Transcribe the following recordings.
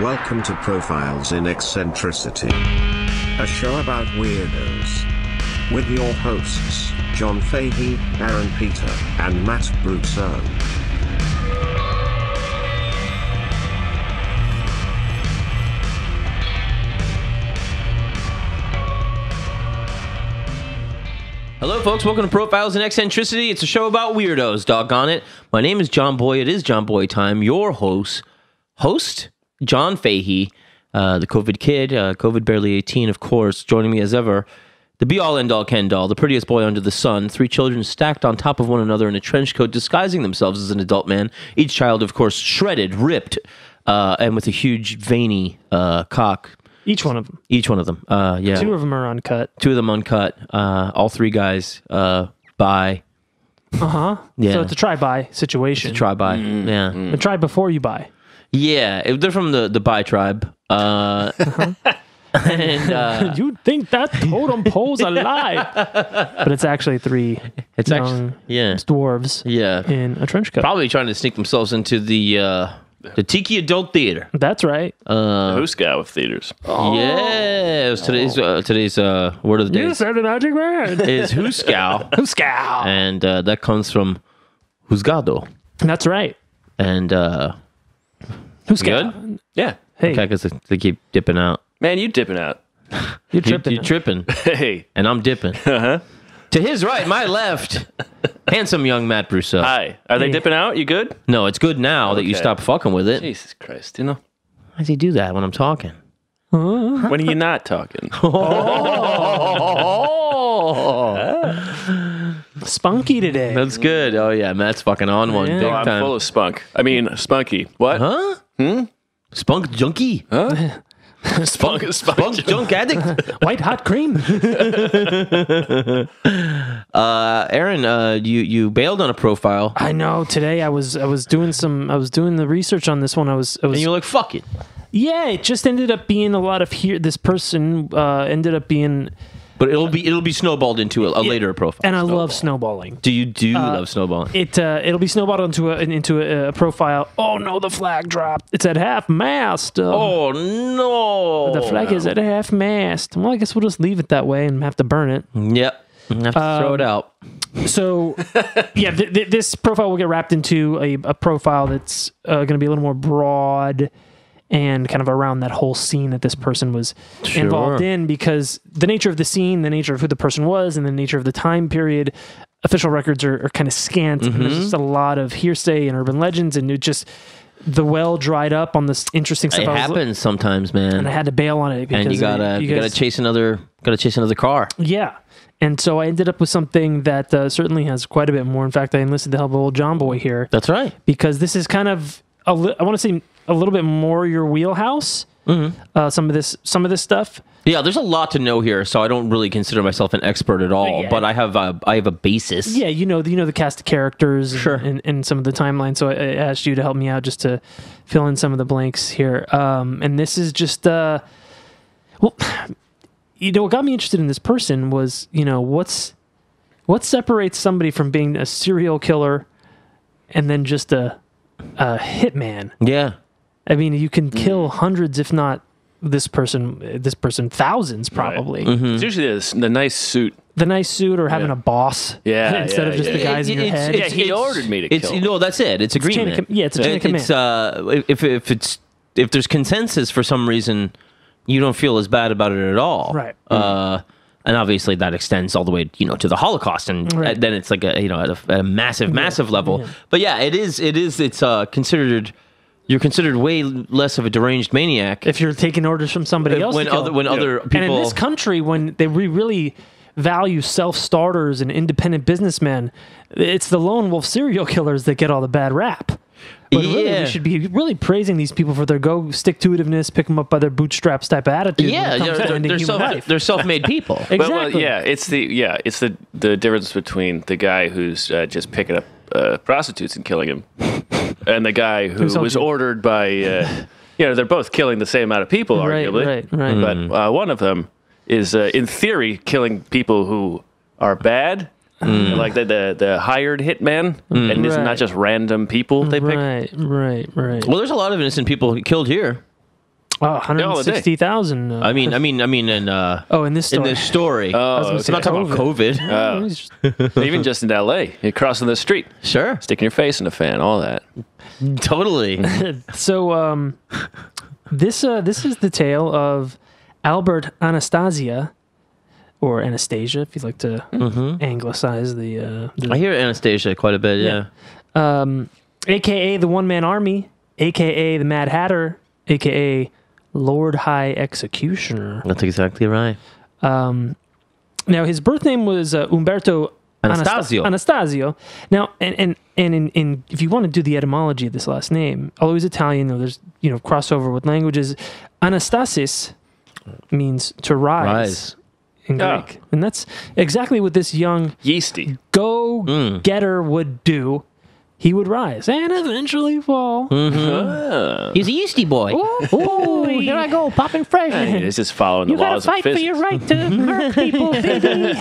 Welcome to Profiles in Eccentricity, a show about weirdos. With your hosts, John Fahey, Aaron Peter, and Matt Brousseau. Hello folks, welcome to Profiles in Eccentricity. It's a show about weirdos, doggone it. My name is John Boy, it is John Boy time, your host, John Fahey, the COVID kid, COVID barely 18, of course, joining me as ever, the be-all, end-all, Ken-doll, the prettiest boy under the sun, three children stacked on top of one another in a trench coat, disguising themselves as an adult man, each child, of course, shredded, ripped, and with a huge, veiny cock. Each one of them. Yeah. Two of them are uncut. All three guys buy. Uh-huh. Yeah. So it's a try-buy situation. It's a try-buy. Mm-hmm. Yeah. Mm-hmm. Try before you buy. Yeah. They're from the buy tribe. And, you'd think that totem pole's a lie. But it's actually three. It's actually, yeah. It's dwarves. Yeah. In a trench coat. Probably trying to sneak themselves into the Tiki Adult Theater. That's right. The Huskow of theaters. Oh. Yeah. It was today's word of the day. You said the magic word. Is Huskow. Huskow. And that comes from Husgado. That's right. And Huskow. Good? Yeah. Hey. Okay, because they keep dipping out. Man, you dipping out. You're tripping. You're tripping. Hey. And I'm dipping. Uh-huh. To his right, my left, handsome young Matt Brousseau. Hi. Are they dipping out? You good? No, it's good now that you stop fucking with it. Jesus Christ, you know. Why does he do that when I'm talking? When are you not talking? Spunky today. That's good. Oh, yeah. Matt's fucking on one big time. I'm full of spunk. I mean, spunky. What? Huh? Hmm? Spunk junkie? Huh? Spunk junk addict. White hot cream. Aaron, you bailed on a profile. I know. Today I was doing the research on this one. I was and you're like, fuck it. Yeah, it just ended up being a lot of here. This person ended up being. But it'll be snowballed into a later profile. And I love snowballing. Do you love snowballing? It'll be snowballed into a profile. Oh no, the flag dropped. It's at half mast. Oh no, the flag is at half mast. Well, I guess we'll just leave it that way and have to burn it. Yep, have to throw it out. So yeah, this profile will get wrapped into a profile that's going to be a little more broad. And kind of around that whole scene that this person was involved in, because the nature of the scene, the nature of who the person was, and the nature of the time period, official records are kind of scant. Mm-hmm. And there's just a lot of hearsay and urban legends, and it just the well dried up on this interesting stuff. It happens sometimes, man. And I had to bail on it because and you gotta chase another car. Yeah. And so I ended up with something that certainly has quite a bit more. In fact, I enlisted the help of old John Boy here. That's right. Because this is kind of I want to say a little bit more your wheelhouse. Mm-hmm. Some of this stuff. Yeah, there's a lot to know here, so I don't really consider myself an expert at all. Yeah. But I have a basis. Yeah, you know the cast of characters, sure, and some of the timeline. So I asked you to help me out just to fill in some of the blanks here. And this is just well, what got me interested in this person was what separates somebody from being a serial killer and then just a hitman. Yeah. I mean, you can kill hundreds, if not this person thousands, probably. Right. Mm-hmm. It's usually the nice suit. The nice suit or having a boss. Yeah. Instead of just the guys in your head. Yeah, he ordered me to kill him. No, that's it. It's agreement. It's a chain of command. It's, if there's consensus for some reason, you don't feel as bad about it at all. Right. And obviously that extends all the way, to the Holocaust, and right. Then it's like at a massive level. Yeah. But yeah, it's considered. You're considered way less of a deranged maniac if you're taking orders from somebody else. When other people, and in this country, when they really value self-starters and independent businessmen, it's the lone wolf serial killers that get all the bad rap. But really, we should be really praising these people for their stick-to-itiveness, pick them up by their bootstraps type attitude. Yeah, they're self-made people. Exactly. Well, yeah, it's the difference between the guy who's just picking up prostitutes and killing him, and the guy who was ordered by. They're both killing the same amount of people, arguably. Right. But one of them is, in theory, killing people who are bad. Mm. Like the hired hitman, and it's not just random people they pick. Right. Well, there's a lot of innocent people killed here. Wow, 160,000. In this story. I'm not talking about COVID. Even just in L.A., you're crossing the street. Sure. Sticking your face in a fan, all that. Totally. So, this is the tale of Albert Anastasia, or Anastasia, if you'd like to anglicize the... I hear Anastasia quite a bit, yeah. A.K.A. the One-Man Army, A.K.A. the Mad Hatter, A.K.A. Lord High Executioner. That's exactly right. Now, his birth name was Umberto Anastasio. Now, and if you want to do the etymology of this last name, although he's Italian, though there's crossover with languages, Anastasis means to rise. In Greek. Oh. And that's exactly what this young yeasty go-getter would do. He would rise and eventually fall. He's a yeasty boy. Ooh, here I go, popping fresh. This is following the laws of physics. You gotta fight for your right to murder people, baby.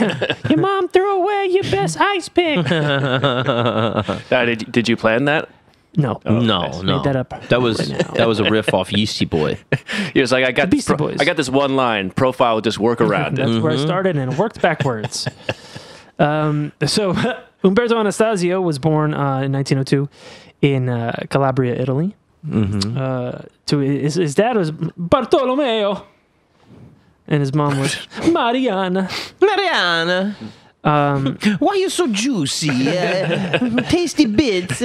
Your mom threw away your best ice pick. Did you plan that? No, no. Made that up. That was a riff off Yeasty Boy. He was like, I got this one line. Profile, just work around it. That's where I started and worked backwards. So Umberto Anastasio was born in 1902 in Calabria, Italy. To his dad was Bartolomeo, and his mom was Mariana. Why are you so juicy? Tasty bits.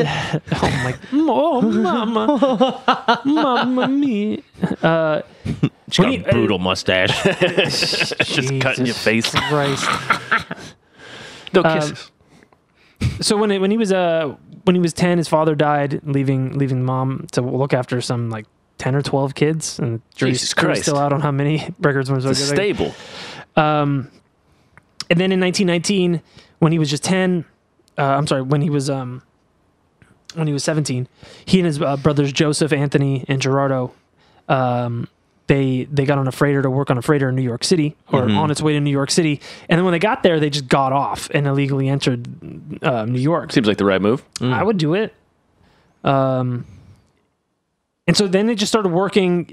Mama. Mama me. She's got a brutal mustache. Just cutting your face. Christ. No kisses. So when he was 10, his father died, leaving mom to look after some 10 or 12 kids, and Jesus Christ, still out on how many records. It's stable. And then in 1919, when he was just 10, when he was 17, he and his brothers Joseph, Anthony, and Gerardo, they got on a freighter to work on a freighter in New York City, or on its way to New York City. And then when they got there, they just got off and illegally entered New York. Seems like the right move. I would do it. And so then they just started working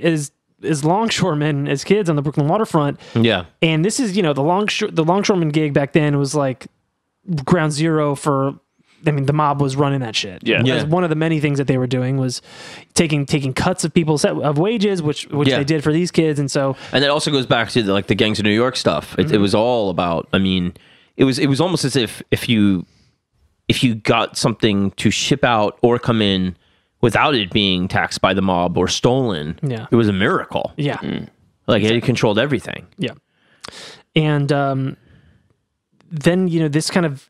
as longshoremen, as kids on the Brooklyn waterfront. Yeah. And this is, the longshoreman gig back then was like ground zero for, the mob was running that shit. Yeah. Yeah. One of the many things that they were doing was taking cuts of people's wages, which they did for these kids. And so, and that also goes back to the gangs of New York stuff. It was all about, it was almost as if you got something to ship out or come in without it being taxed by the mob or stolen, it was a miracle. Yeah. It controlled everything. Yeah. And then, this kind of,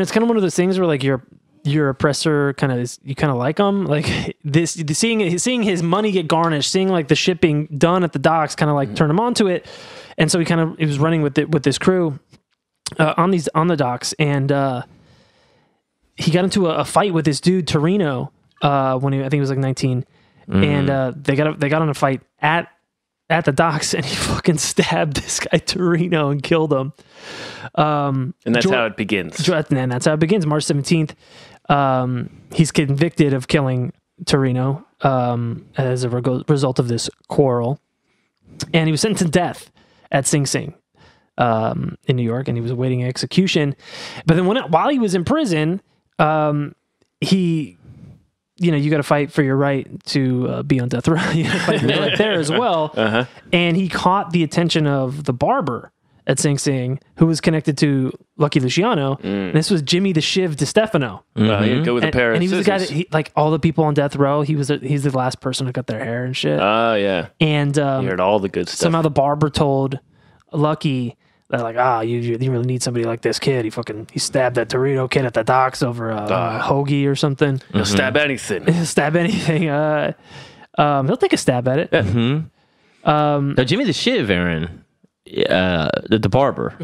it's kind of one of those things where your oppressor kind of is, you kind of like him. Seeing his money get garnished, seeing the shit being done at the docks kind of turned him onto it. And so he was running with this crew on the docks, and he got into a fight with this dude Torino when I think he was 19, and they got in a fight at the docks, and he fucking stabbed this guy Torino and killed him. And that's how it begins. And that's how it begins. March 17th, he's convicted of killing Torino as a result of this quarrel, and he was sentenced to death at Sing Sing in New York, and he was awaiting execution. But then while he was in prison, you got to fight for your right to be on death row. Right there as well. And he caught the attention of the barber at Sing Sing, who was connected to Lucky Luciano. And this was Jimmy the Shiv DiStefano. Go with a pair of scissors. And he was the guy that all the people on death row. He's the last person who got their hair and shit. Oh yeah. And he heard all the good stuff. Somehow the barber told Lucky, they're like, you really need somebody like this kid. He stabbed that Torino kid at the docks over a hoagie or something. He'll stab anything. He'll stab anything. He'll take a stab at it. Now, Jimmy the Shiv, Aaron, the barber,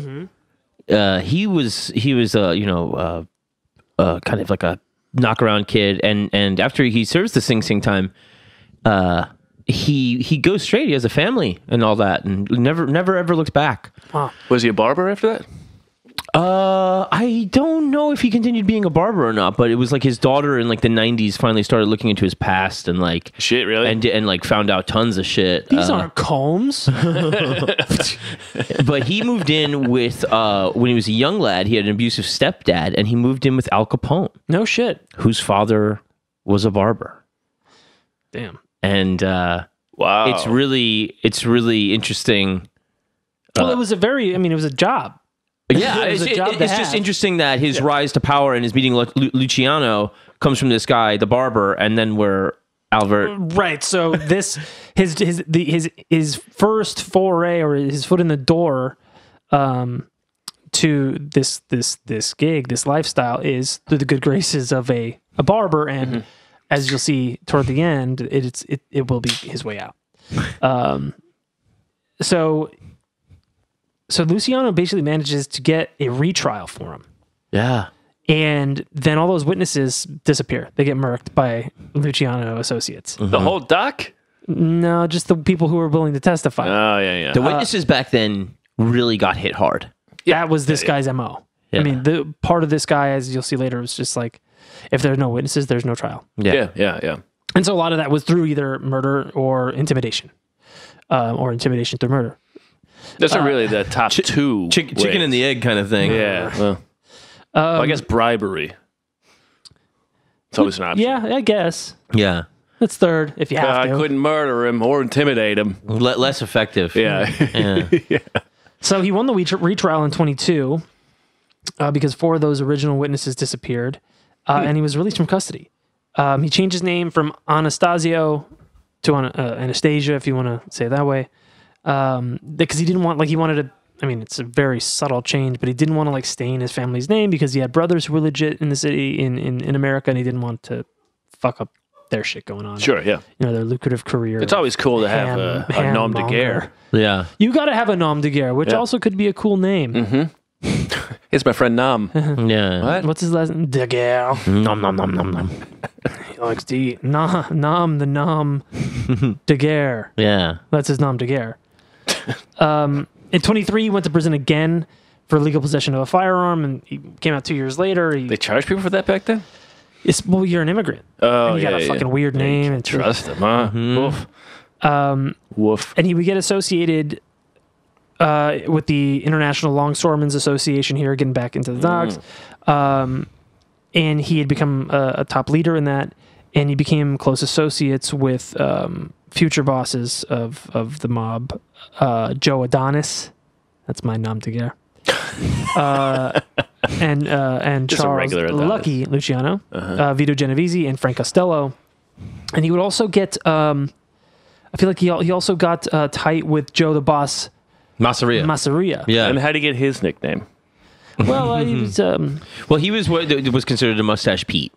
he was kind of like a knockaround kid, and after he serves the Sing Sing time, he goes straight. He has a family and all that, and never ever looks back. Wow. Was he a barber after that? I don't know if he continued being a barber or not, but it was like his daughter in like the 90s finally started looking into his past and like shit, really, and like found out tons of shit. These aren't combs. But he moved in with when he was a young lad, he had an abusive stepdad, and he moved in with Al Capone. No shit. Whose father was a barber. Damn. And wow, it's really interesting. Well, it was a very, I mean, it was a job. Yeah, it's just interesting that his rise to power and his meeting Luciano comes from this guy, the barber, and then we're Albert. Right. So this his first foray or his foot in the door to this gig, this lifestyle, is through the good graces of a barber, and as you'll see toward the end, it will be his way out. So Luciano basically manages to get a retrial for him. Yeah. And then all those witnesses disappear. They get murked by Luciano Associates. Mm-hmm. The whole doc? No, just the people who were willing to testify. Oh, yeah, yeah. The witnesses back then really got hit hard. Yeah. That was this guy's MO. Yeah. I mean, the part of this guy, as you'll see later, was just like, if there are no witnesses, there's no trial. Yeah, yeah, yeah, yeah. And so a lot of that was through either murder or intimidation through murder. Those are really the top two. Chicken and the egg kind of thing. Yeah. Well, I guess bribery. It's always an option. Yeah, I guess. Yeah. That's third, if you have to. I couldn't murder him or intimidate him. Less effective. Yeah. Yeah. Yeah. So he won the retrial in 22 because four of those original witnesses disappeared, and he was released from custody. He changed his name from Anastasio to Anastasia, if you want to say it that way. Because he didn't want, like, he wanted to, I mean, it's a very subtle change, but he didn't want to, like, stain his family's name because he had brothers who were legit in the city, in America, and he didn't want to fuck up their shit going on. Sure, yeah. You know, their lucrative career. It's always cool to have a nom de guerre. Yeah. You got to have a nom de guerre, which also could be a cool name. Mm-hmm. It's my friend Nom. Yeah. What? What's his last name? De guerre. Nom, nom, nom, nom, nom. He likes to eat. Nom, the nom de guerre. Yeah. That's his nom de guerre. In 23, he went to prison again for illegal possession of a firearm, and he came out 2 years later. They charged people for that back then? It's, well, you're an immigrant. Oh, and you got a fucking weird name. And trust him, huh? Mm-hmm. Woof. Woof. And he would get associated with the International Longshoremen's Association here, getting back into the docks. And he had become a top leader in that, and he became close associates with future bosses of the mob. Joe Adonis, that's my nom de guerre, and just Charles Lucky Luciano, Vito Genovese, and Frank Costello, and he would also get. I feel like he also got tight with Joe the Boss Masseria. Yeah, and how did he get his nickname? Well, he was what was considered a Mustache Pete.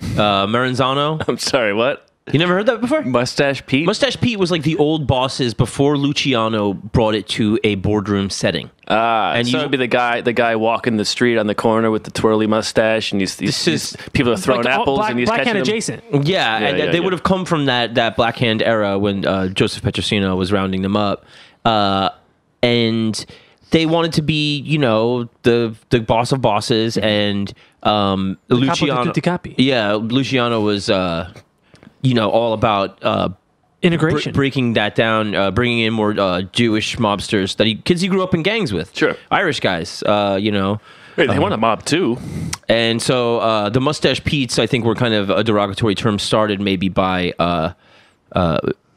Maranzano. I'm sorry, what? You never heard that before? Mustache Pete? Mustache Pete was like the old bosses before Luciano brought it to a boardroom setting. And so it'd be the guy walking the street on the corner with the twirly mustache, and people are throwing like apples, and he's catching them. Adjacent. Yeah, yeah, and yeah, they would have come from that Black Hand era when Joseph Petrosino was rounding them up. And they wanted to be, you know, the boss of bosses, and Luciano... Yeah, Luciano was... you know, all about integration, breaking that down, bringing in more Jewish mobsters kids he grew up in gangs with, sure, Irish guys, you know. Wait, they want a mob too, and so the Mustache Pete's, I think, were kind of a derogatory term started maybe by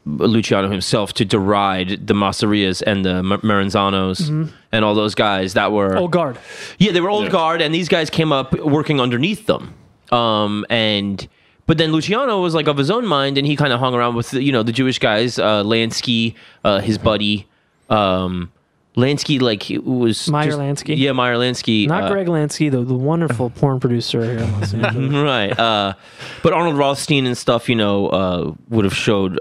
Luciano himself to deride the Masserias and the Maranzanos and all those guys that were old guard. Yeah, they were old guard, and these guys came up working underneath them, and. But then Luciano was like of his own mind, and he kind of hung around with the Jewish guys, Lansky, his buddy, Lansky, like it was Meyer Lansky. Yeah, Meyer Lansky, not Greg Lansky, the wonderful porn producer here in Los Angeles. Right. But Arnold Rothstein and stuff, would have showed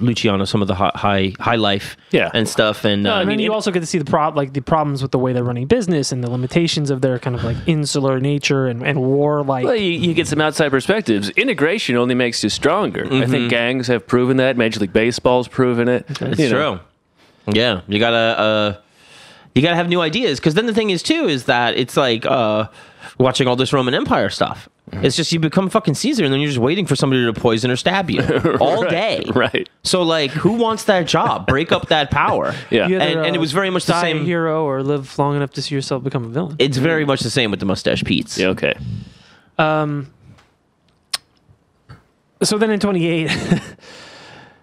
Luciano some of the high life and stuff. And I mean, you also get to see the problems with the way they're running business and the limitations of their kind of like insular nature and warlike. Well, you get some outside perspectives. Integration only makes you stronger. I think gangs have proven that. Major League Baseball's proven it. That's true. Yeah, you gotta You got to have new ideas. Because then the thing is, too, is that it's like watching all this Roman Empire stuff. Mm-hmm. It's just you become fucking Caesar, and then you're just waiting for somebody to poison or stab you all day. Right. So, like, who wants that job? Break up that power. Yeah. And it was very much the same. Die a hero or live long enough to see yourself become a villain. It's very much the same with the Mustache Pete's. Yeah, okay. So then in 28...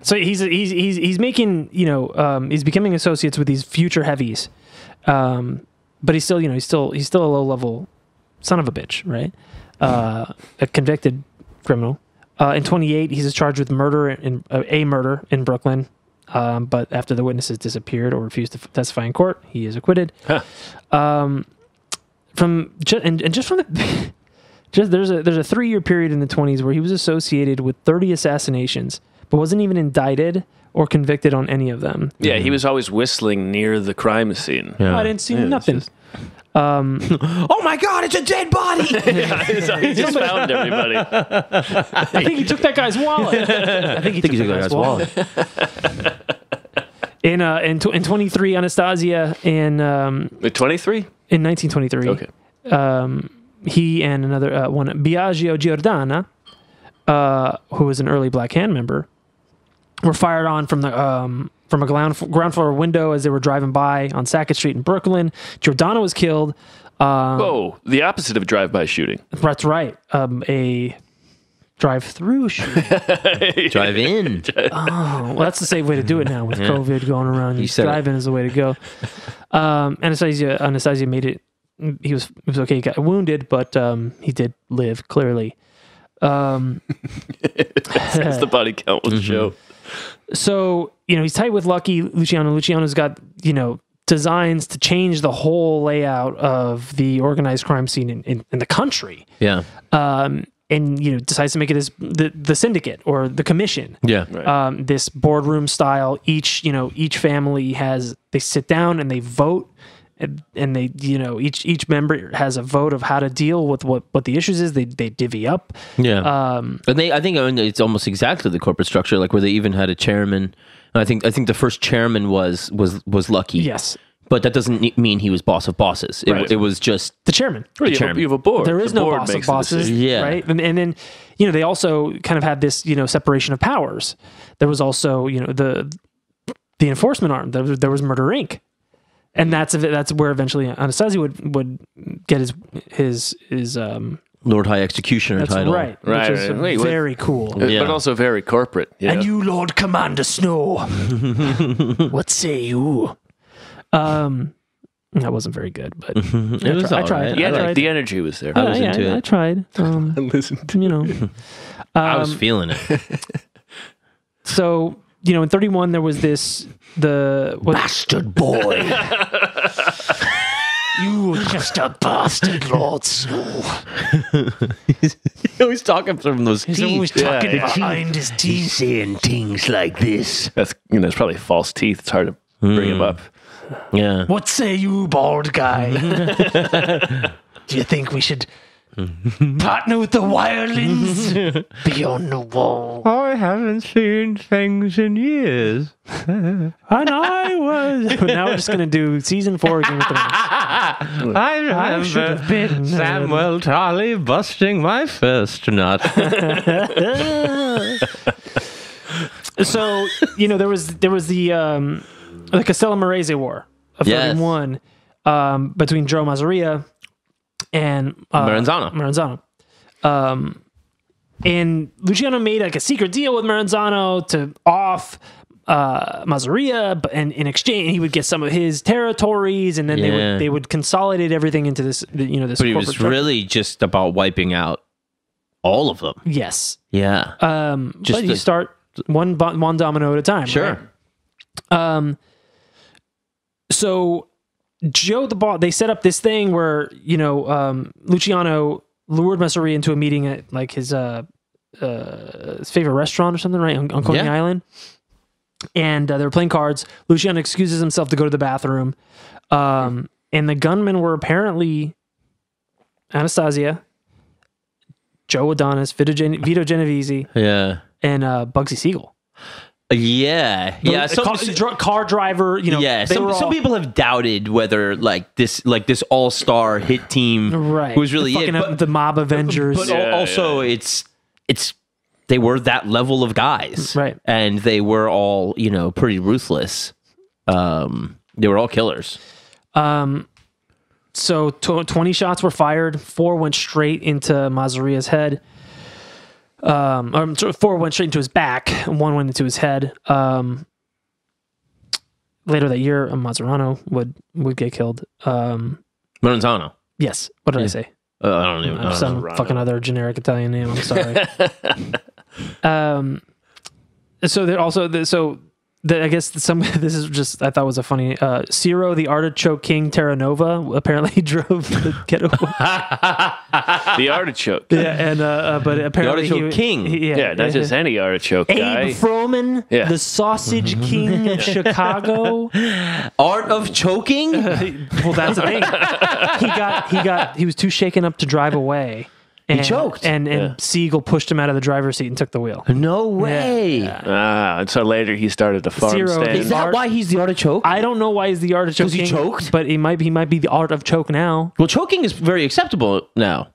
So he's making, you know, he's becoming associates with these future heavies, but he's still, you know, he's still a low level son of a bitch, right? A convicted criminal. In 28, he's charged with a murder in Brooklyn, but after the witnesses disappeared or refused to testify in court, he is acquitted. Huh. There's a 3-year period in the 20s where he was associated with 30 assassinations. But wasn't even indicted or convicted on any of them. Yeah, he was always whistling near the crime scene. Yeah. I didn't see nothing. Oh my God, it's a dead body! Yeah, he just found everybody. I think he took that guy's wallet. I think he took that guy's wallet. In 23, Anastasia in 1923. Okay. He and another one, Biagio Giordana, who was an early Black Hand member, were fired on from the from a ground floor window as they were driving by on Sackett Street in Brooklyn. Giordano was killed. Whoa, the opposite of a drive-by shooting. That's right. A drive-through shooting. Drive-in. Oh, well, that's the safe way to do it now with COVID going around. Drive-in is the way to go. Anastasia made it. He was okay. He got wounded, but he did live, clearly. Since the body count was show. So, you know, he's tight with Lucky Luciano. Luciano's got, you know, designs to change the whole layout of the organized crime scene in the country. Yeah. And, you know, decides to make it as the syndicate or the commission. Yeah. Right. This boardroom style, each family has, they sit down and they vote. And they, you know, each member has a vote of how to deal with what the issues is. They divvy up. Yeah. And they, I think it's almost exactly the corporate structure, like where they even had a chairman. And I think the first chairman was Lucky. Yes. But that doesn't mean he was boss of bosses. Right. It was just the chairman. You have a board. There is no boss of bosses. Yeah. Right. And then, you know, they also kind of had this, you know, separation of powers. There was also, you know, the enforcement arm. There was Murder Inc. And that's where eventually Anastasia would get his Lord High Executioner title. Right. Which is very cool. But also very corporate. Yeah. And you, Lord Commander Snow, what say you? That wasn't very good, but I tried. Yeah, the energy was there. I listened to it. I tried. I listened to it. You know. I was feeling it. So... You know, in 31, there was bastard boy. You are just a bastard, Lord Snow. He's always talking from those teeth. He's always talking behind his teeth. He's saying things like this. That's, you know, it's probably false teeth. It's hard to bring him up. Yeah. What say you, bald guy? Do you think we should... partner with the Wirelings beyond the wall? I haven't seen things in years. And I was. But now we're just going to do season 4 of Game of Thrones. I should have been Samuel Tarly busting my first nut. So, you know, there was the Castello Marese War of 31 between Joe Masseria and Maranzano. And Luciano made like a secret deal with Maranzano to off Masseria, and in exchange he would get some of his territories, and then they would consolidate everything into this, you know, this. But it was really just about wiping out all of them. Yes. Yeah. But you start one domino at a time. Sure. Right? So. Joe the Boss, they set up this thing where, you know, Luciano lured Masseria into a meeting at like his favorite restaurant or something, right? On Coney Island. And they were playing cards. Luciano excuses himself to go to the bathroom. And the gunmen were apparently Anastasia, Joe Adonis, Vito Genovese, and Bugsy Siegel. Yeah, yeah. Car driver, you know. Yeah, some people have doubted whether like this all-star hit team, right, was really it. But the mob Avengers. But yeah, also, yeah, it's they were that level of guys, right? And they were all, you know, pretty ruthless. They were all killers. So 20 shots were fired. 4 went straight into Maseria's head. Four went straight into his back, and 1 went into his head. Later that year, Maranzano would get killed. Maranzano. Yes. What did I say? I don't even know. Some fucking other generic Italian name. I'm sorry. I guess this is just, I thought was a funny, Ciro, the artichoke king Terranova, apparently drove the getaway. The artichoke. Yeah, and but apparently the artichoke king. Not just any artichoke guy. Abe Froman, the sausage king of Chicago. Art of choking? Well, that's the thing. He was too shaken up to drive away. He choked. And Siegel pushed him out of the driver's seat and took the wheel. No way. Yeah. And so later he started the farm stand. Is that why he's the artichoke? I don't know why he's the artichoke. Because he choked? But he might be the art of choke now. Well, choking is very acceptable now.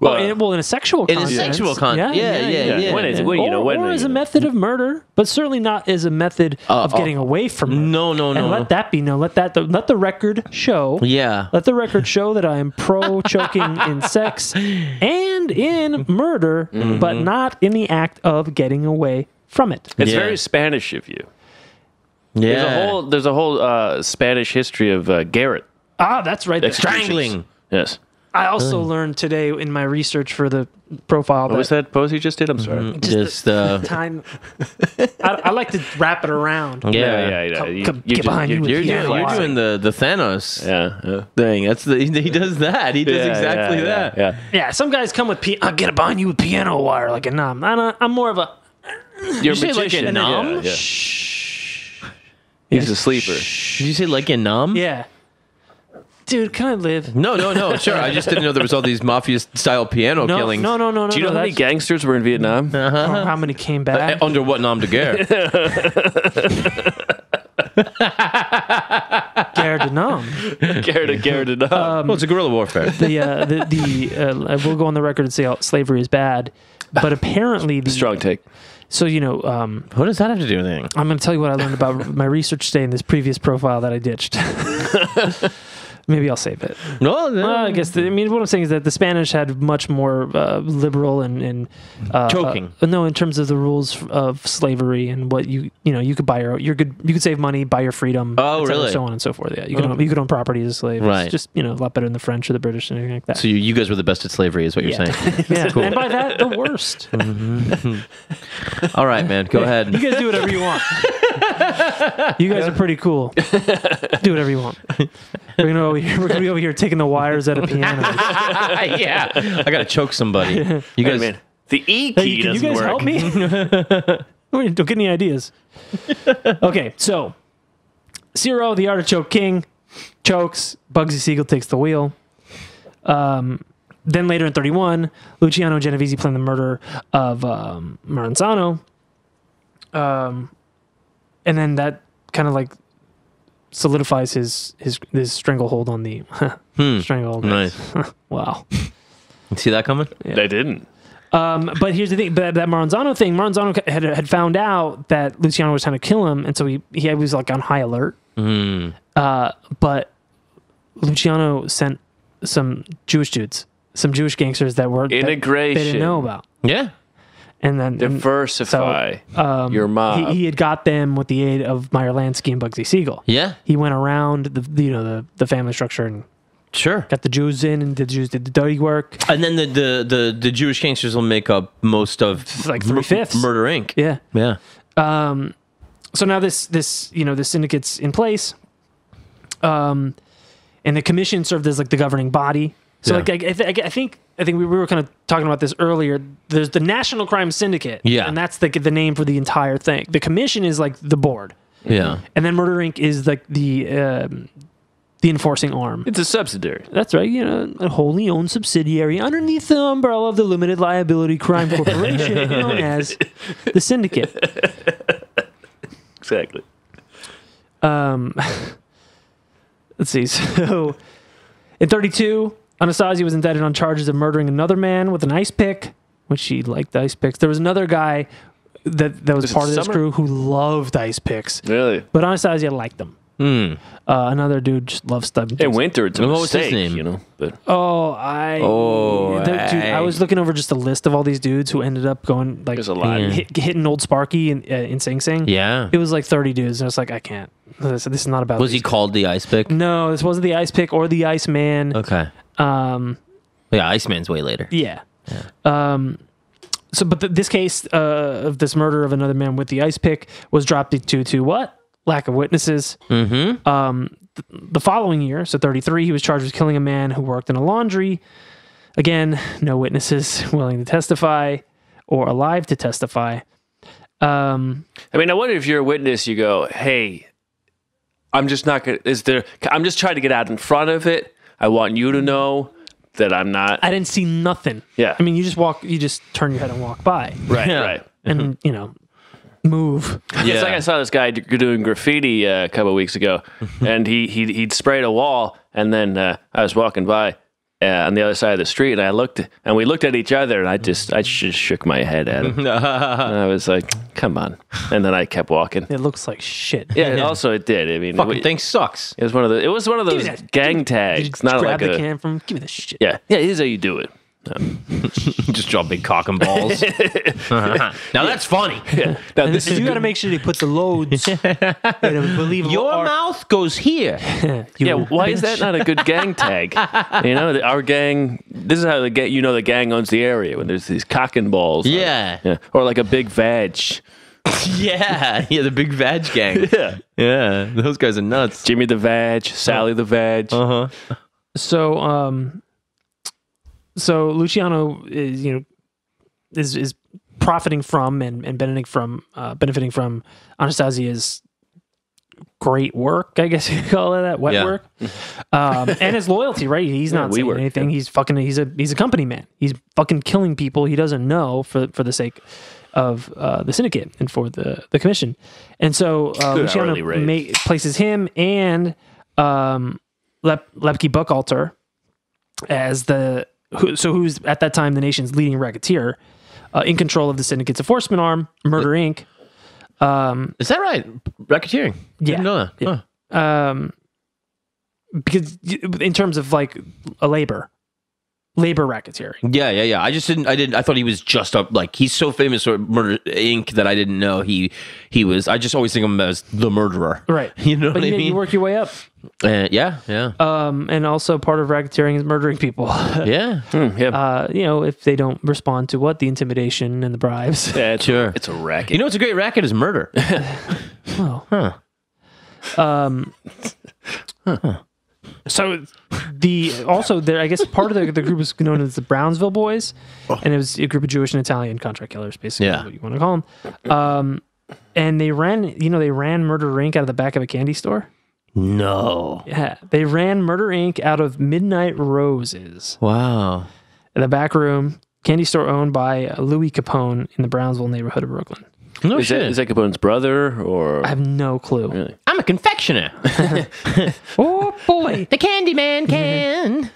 Well, in a sexual context. In a sexual context. Yeah. Or as a method of murder, but certainly not as a method of getting away from murder. No. And let that be known. Let the record show. Yeah. Let the record show that I am pro-choking in sex and in murder, but not in the act of getting away from it. It's very Spanish of you. Yeah. There's a whole Spanish history of Garrett. Ah, that's right. Strangling. Yes. I also learned today in my research for the profile. What was that pose you just did? I'm sorry. Just the time. I like to wrap it around. Yeah. You're doing the Thanos thing. That's he does that. He does exactly that. Yeah. Some guys come with I'll get behind you with piano wire like a nom. I'm more of a. You're a magician. Nom? Yeah. He's a sleeper. Did you say like a nom? Yeah. Dude, can I live? No, sure. I just didn't know there was all these mafia-style piano killings. No. Do you know how many gangsters were in Vietnam? Uh-huh. How many came back? Under what nom de guerre? Guerre de nom. Guerre de nom. Well, it's a guerrilla warfare. We'll go on the record and say slavery is bad, but apparently... Strong take. So, you know... what does that have to do with anything? I'm going to tell you what I learned about my research today in this previous profile that I ditched. Maybe I'll save it. No. I guess. What I'm saying is that the Spanish had much more liberal and choking. In terms of the rules of slavery and what you could buy you could save money, buy your freedom. Oh, really? So on and so forth. Yeah, you could own property as a slave. Right. It's just a lot better than the French or the British and anything like that. So you guys were the best at slavery, is what you're saying? Yeah. Cool. And by that, the worst. All right, man. Go ahead. You guys do whatever you want. You guys are pretty cool. Do whatever you want. We're gonna be over here taking the wires out of piano. Yeah, I gotta choke somebody. You guys, the E key doesn't work. Can you guys help me? Don't get any ideas. Okay, so Ciro, the artichoke king, chokes. Bugsy Siegel takes the wheel. Then later in 31, Luciano Genovese planned the murder of Maranzano. And then that kind of solidifies his stranglehold on the stranglehold. Nice. Wow. See that coming? Yeah. They didn't. But here's the thing: that Maranzano thing. Maranzano had found out that Luciano was trying to kill him, and so he was on high alert. Mm. But Luciano sent some Jewish dudes, some Jewish gangsters that were integration. They didn't know about. Yeah. And then diversify your mob. He had got them with the aid of Meyer Lansky and Bugsy Siegel. Yeah, he went around the family structure and got the Jews in, and the Jews did the dirty work. And then the Jewish gangsters will make up most of it's like 3/5 Murder Inc. Yeah. So now this syndicate's in place. And the commission served as the governing body. So I think we were kind of talking about this earlier. There's the National Crime Syndicate, and that's the name for the entire thing. The Commission is the board, and then Murder Inc. is the enforcing arm. It's a subsidiary. That's right. A wholly owned subsidiary underneath the umbrella of the Limited Liability Crime Corporation, known as the Syndicate. Exactly. Let's see. So in 32, Anastasia was indicted on charges of murdering another man with an ice pick, which she liked ice picks. There was another guy that was part of this crew who loved ice picks. Really? But Anastasia liked them. Mm. Another dude just loves stubbing. In winter, it's a mistake, what was his name? You know. But I was looking over just a list of all these dudes who ended up going like a lot. Hitting old Sparky in Sing Sing. Yeah, it was like 30 dudes, and I was like, I can't. This is not about. Was he called the Ice Pick? No, this wasn't the Ice Pick or the Ice Man. Okay. Yeah, Iceman's way later. Yeah. So, but this case of this murder of another man with the ice pick was dropped to what? Lack of witnesses. Mm-hmm. The following year, so 33, he was charged with killing a man who worked in a laundry. Again, no witnesses willing to testify or alive to testify. I mean, I wonder if you're a witness, you go, hey, I'm just not going to, I'm just trying to get out in front of it. I want you to know that I'm not. I didn't see nothing. Yeah. I mean, you just turn your head and walk by. Right, yeah. Right. And, you know. Move. Yeah. It's like I saw this guy doing graffiti a couple of weeks ago, and he'd sprayed a wall, and then I was walking by on the other side of the street, and we looked at each other, and I just shook my head at him. And I was like, "Come on!" And then I kept walking. It looks like shit. Yeah. And also, it did. I mean, fucking thing sucks. It was one of those gang tags. Not grab like the can from. Give me the shit. Yeah. Yeah. Here's how you do it. Just draw big cock and balls. Now that's funny. Yeah. Now this is you got to make sure they put the loads. Your mouth goes here. Yeah, why is that not a good gang tag? You know, our gang. This is how the gang. You know, the gang owns the area when there's these cock and balls. Yeah, yeah. Or like a big vag. Yeah, the big vag gang. Yeah, those guys are nuts. Jimmy the vag, Sally the vag. Uh huh. So Luciano is profiting from and benefiting from Anastasia's great work, I guess you call it that, work, and his loyalty. Right, he's not saying anything. Yeah. He's a company man. He's fucking killing people he doesn't know for the sake of the syndicate and for the commission. And so Luciano places him and Lepke Buchalter as who's at that time the nation's leading racketeer, in control of the syndicate's enforcement arm, Murder Inc. Is that right? Racketeering? Yeah. Didn't know that. Yeah. Huh. Because in terms of like a labor racketeering. Yeah. I thought he was just up. Like he's so famous for Murder Inc. that I didn't know he was. I just always think of him as the murderer. Right. You know what I mean? You work your way up. Yeah. And also part of racketeering is murdering people. Yeah. Yep. If they don't respond to the intimidation and the bribes. Yeah, sure. It's a racket. You know what's a great racket is murder. Oh. Huh. Huh. So I guess part of the group was known as the Brownsville Boys, and it was a group of Jewish and Italian contract killers, basically, is what you want to call them. And they ran Murder Inc. out of the back of a candy store. No. Yeah, they ran Murder Inc. out of Midnight Roses. Wow. In the back room, candy store owned by Louis Capone in the Brownsville neighborhood of Brooklyn. No shit. Is that Capone's brother, or? I have no clue. Really? I'm a confectioner. Oh boy, the candy man can.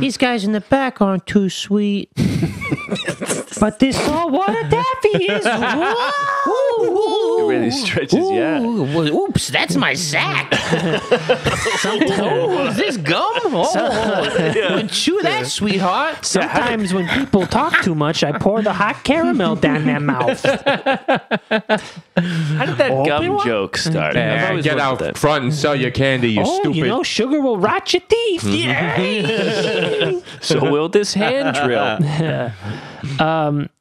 These guys in the back aren't too sweet, but this saltwater taffy is. Whoa! It really stretches. Ooh, yeah. Well, oops, that's my sack. Is this gum? Well, chew that, sweetheart. Sometimes when people talk too much, I pour the hot caramel down their mouth. How did that gum joke start? Yeah, get out front and sell your candy, stupid. Sugar will rot your teeth. Yeah. So will this hand drill. Yeah.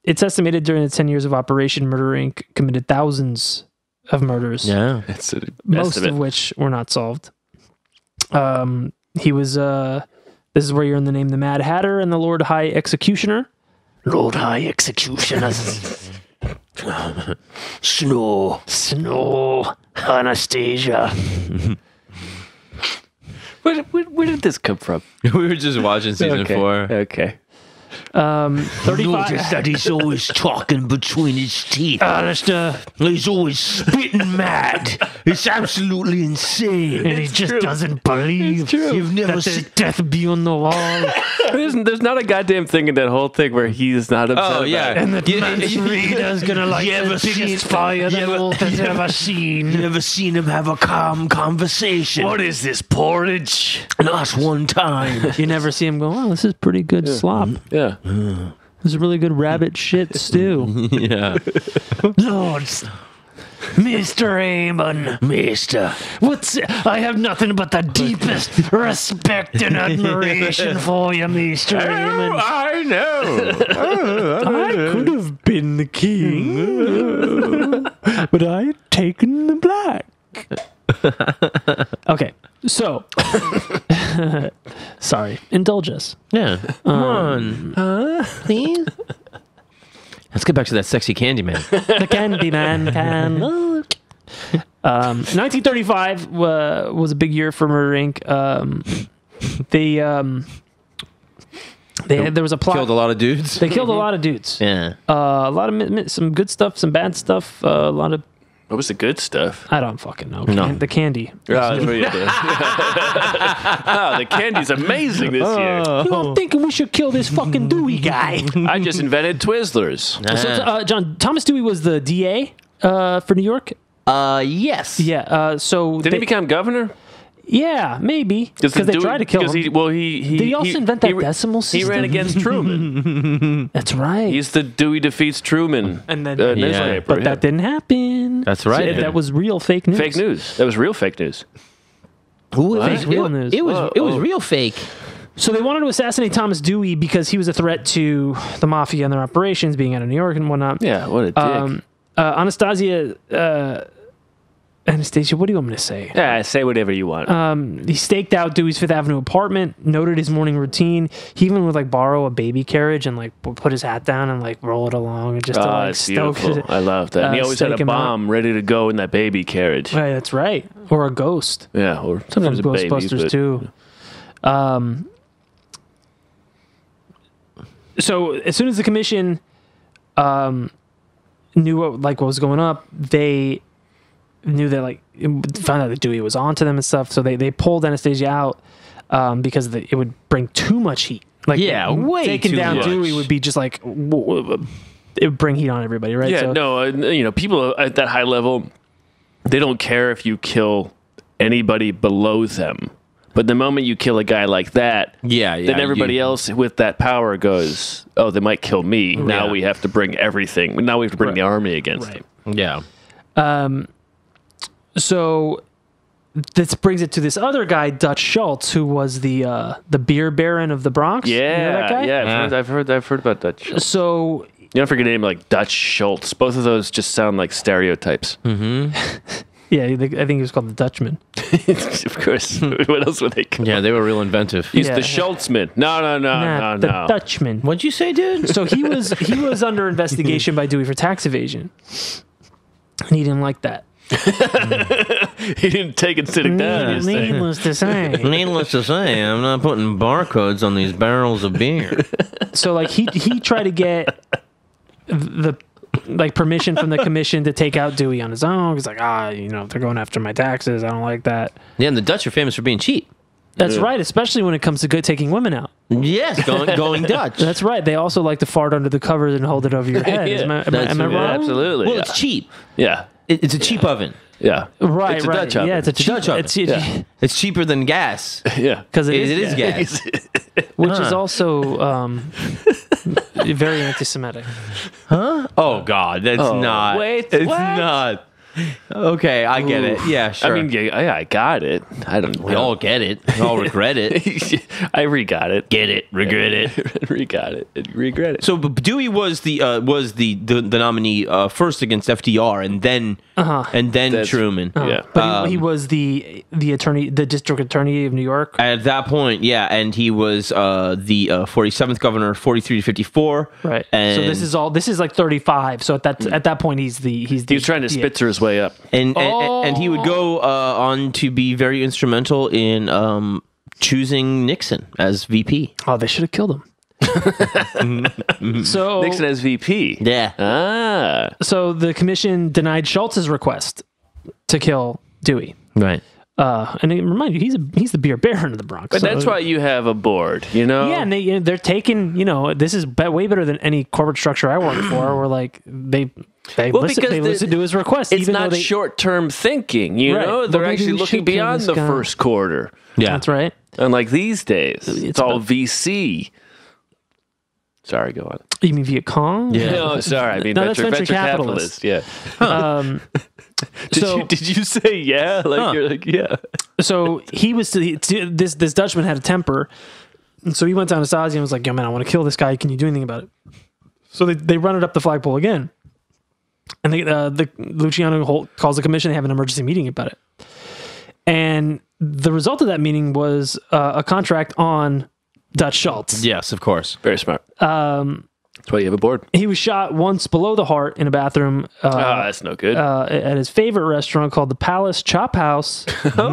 It's estimated during the 10 years of Operation Murder Inc. committed thousands of murders. Yeah, most of which were not solved. He was... This is where you're in the name the Mad Hatter and the Lord High Executioner. Lord High Executioner. Snow. Anastasia. Where did this come from? We were just watching season 4. Okay. Notice that he's always talking between his teeth. Alistair, he's always spitting mad. It's absolutely insane. And he just doesn't believe. It's true. You've never seen death beyond the wall. There's not a goddamn thing in that whole thing where he's not upset. Oh, yeah. About it. And the Manserita's going to like the biggest fire the wolf has ever seen. You never seen him have a calm conversation. What is this, porridge? Not one time. You never see him go, oh, this is pretty good slop. Yeah. This is a really good rabbit shit stew. Yeah. Lords, Mr. Amon, Mr. What's... I have nothing but the deepest respect and admiration for you, Mr. Amon. Oh, I know. I could have been the king, but I had taken the black. Okay, so sorry, indulge us. Yeah, come on, please. Let's get back to that sexy candy man. The candy man can look. 1935 was a big year for Murder Inc. There was a plot. Killed a lot of dudes. They killed a lot of dudes. Yeah, a lot of some good stuff, some bad stuff, a lot of. What was the good stuff? I don't fucking know. No. The candy. Oh, that's what you did. Oh, the candy's amazing this year. You know, I'm thinking we should kill this fucking Dewey guy. I just invented Twizzlers. So, John, Thomas Dewey was the DA for New York? Yes. Yeah. So did he become governor? Yeah, maybe. Because they tried to kill him. Did he also invent that decimal system? He ran against Truman. That's right. He's the Dewey defeats Truman. And then, but that didn't happen. That's right. So, that was real fake news. Fake news. That was real fake news. Who was real news? It was real fake. So they wanted to assassinate Thomas Dewey because he was a threat to the mafia and their operations, being out of New York and whatnot. Yeah, what a dick. Anastasia, what do you want me to say? Yeah, say whatever you want. He staked out Dewey's Fifth Avenue apartment, noted his morning routine. He even would, like, borrow a baby carriage and, like, put his hat down and, like, roll it along. And just to, like, stoke it. I love that. And he always had a bomb ready to go in that baby carriage. Right, that's right. Or a ghost. Yeah, or sometimes a baby. Ghostbusters, too. So, as soon as the commission knew what was going up, they... knew that, like, found out that Dewey was onto them and stuff, so they pulled Anastasia out because it would bring too much heat. Like, yeah, way taking too down much. Dewey would be just like it would bring heat on everybody, right? Yeah, so, you know, people at that high level, they don't care if you kill anybody below them, but the moment you kill a guy like that, then everybody else with that power goes, oh, they might kill me. Right. Now we have to bring everything. Now we have to bring the army against them. Yeah. So this brings it to this other guy, Dutch Schultz, who was the beer baron of the Bronx. Yeah, you know that guy? I've heard about Dutch Schultz. So you don't forget a name like Dutch Schultz. Both of those just sound like stereotypes. Mm-hmm. Yeah, I think he was called the Dutchman. Of course. What else were they called? Yeah, they were real inventive. He's the Schultzman. No, the Dutchman. What'd you say, dude? So he was under investigation by Dewey for tax evasion, and he didn't like that. He didn't take it sitting down. Needless to say, I'm not putting barcodes on these barrels of beer. So, like, he tried to get the, like, permission from the commission to take out Dewey on his own. He's like, you know, they're going after my taxes. I don't like that. Yeah, and the Dutch are famous for being cheap. That's right, especially when it comes to taking women out. Yes, going Dutch. That's right. They also like to fart under the covers and hold it over your head. Yeah. Am I wrong? Absolutely. Well, it's cheap. Yeah. It's a cheap oven. Yeah. Right, it's a Dutch oven. Yeah, it's a Dutch oven. It's cheaper than gas. Yeah. Because it is gas. Which is also very anti-Semitic. Huh? Oh, God. That's not. Wait, it's not. Okay, I get it. Yeah, sure. I mean, yeah, I got it. I don't know. We all get it. We all regret it. I re-got it. Get it. Regret it. Re-got it. Regret it. So Dewey was the nominee first against FDR, and then Truman. Yeah, but he was the attorney, the district attorney of New York at that point. Yeah, and he was the 47th governor, 43 to 54. Right. And so this is like 35. So at that point, he was trying to Spitzer his way up, and he would go on to be very instrumental in choosing Nixon as VP. Oh, they should have killed him. So Nixon as VP. Yeah. Ah. So the commission denied Schultz's request to kill Dewey. Right. And remind you, he's the beer baron of the Bronx. But so that's why you have a board, you know? Yeah, and they're taking, you know, this is way better than any corporate structure I work for, where, like, they listen to his request. It's not short-term thinking, you right. know? They're actually looking beyond the first quarter. Yeah. That's right. Unlike these days, it's all VC. Sorry, go on. You mean Viet Cong? Yeah. No, sorry. I mean, no, venture capitalist. Yeah. Huh. Did you say yeah? Like huh. You're like yeah. So he was this Dutchman had a temper, and so he went to Anastasia and was like, "Yo, man, I want to kill this guy. Can you do anything about it?" So they run it up the flagpole again, and the Luciano calls the commission. They have an emergency meeting about it, and the result of that meeting was a contract on Dutch Schultz. Yes, of course. Very smart. That's why you have a board. He was shot once below the heart in a bathroom. That's no good. At his favorite restaurant called the Palace Chop House. Oh.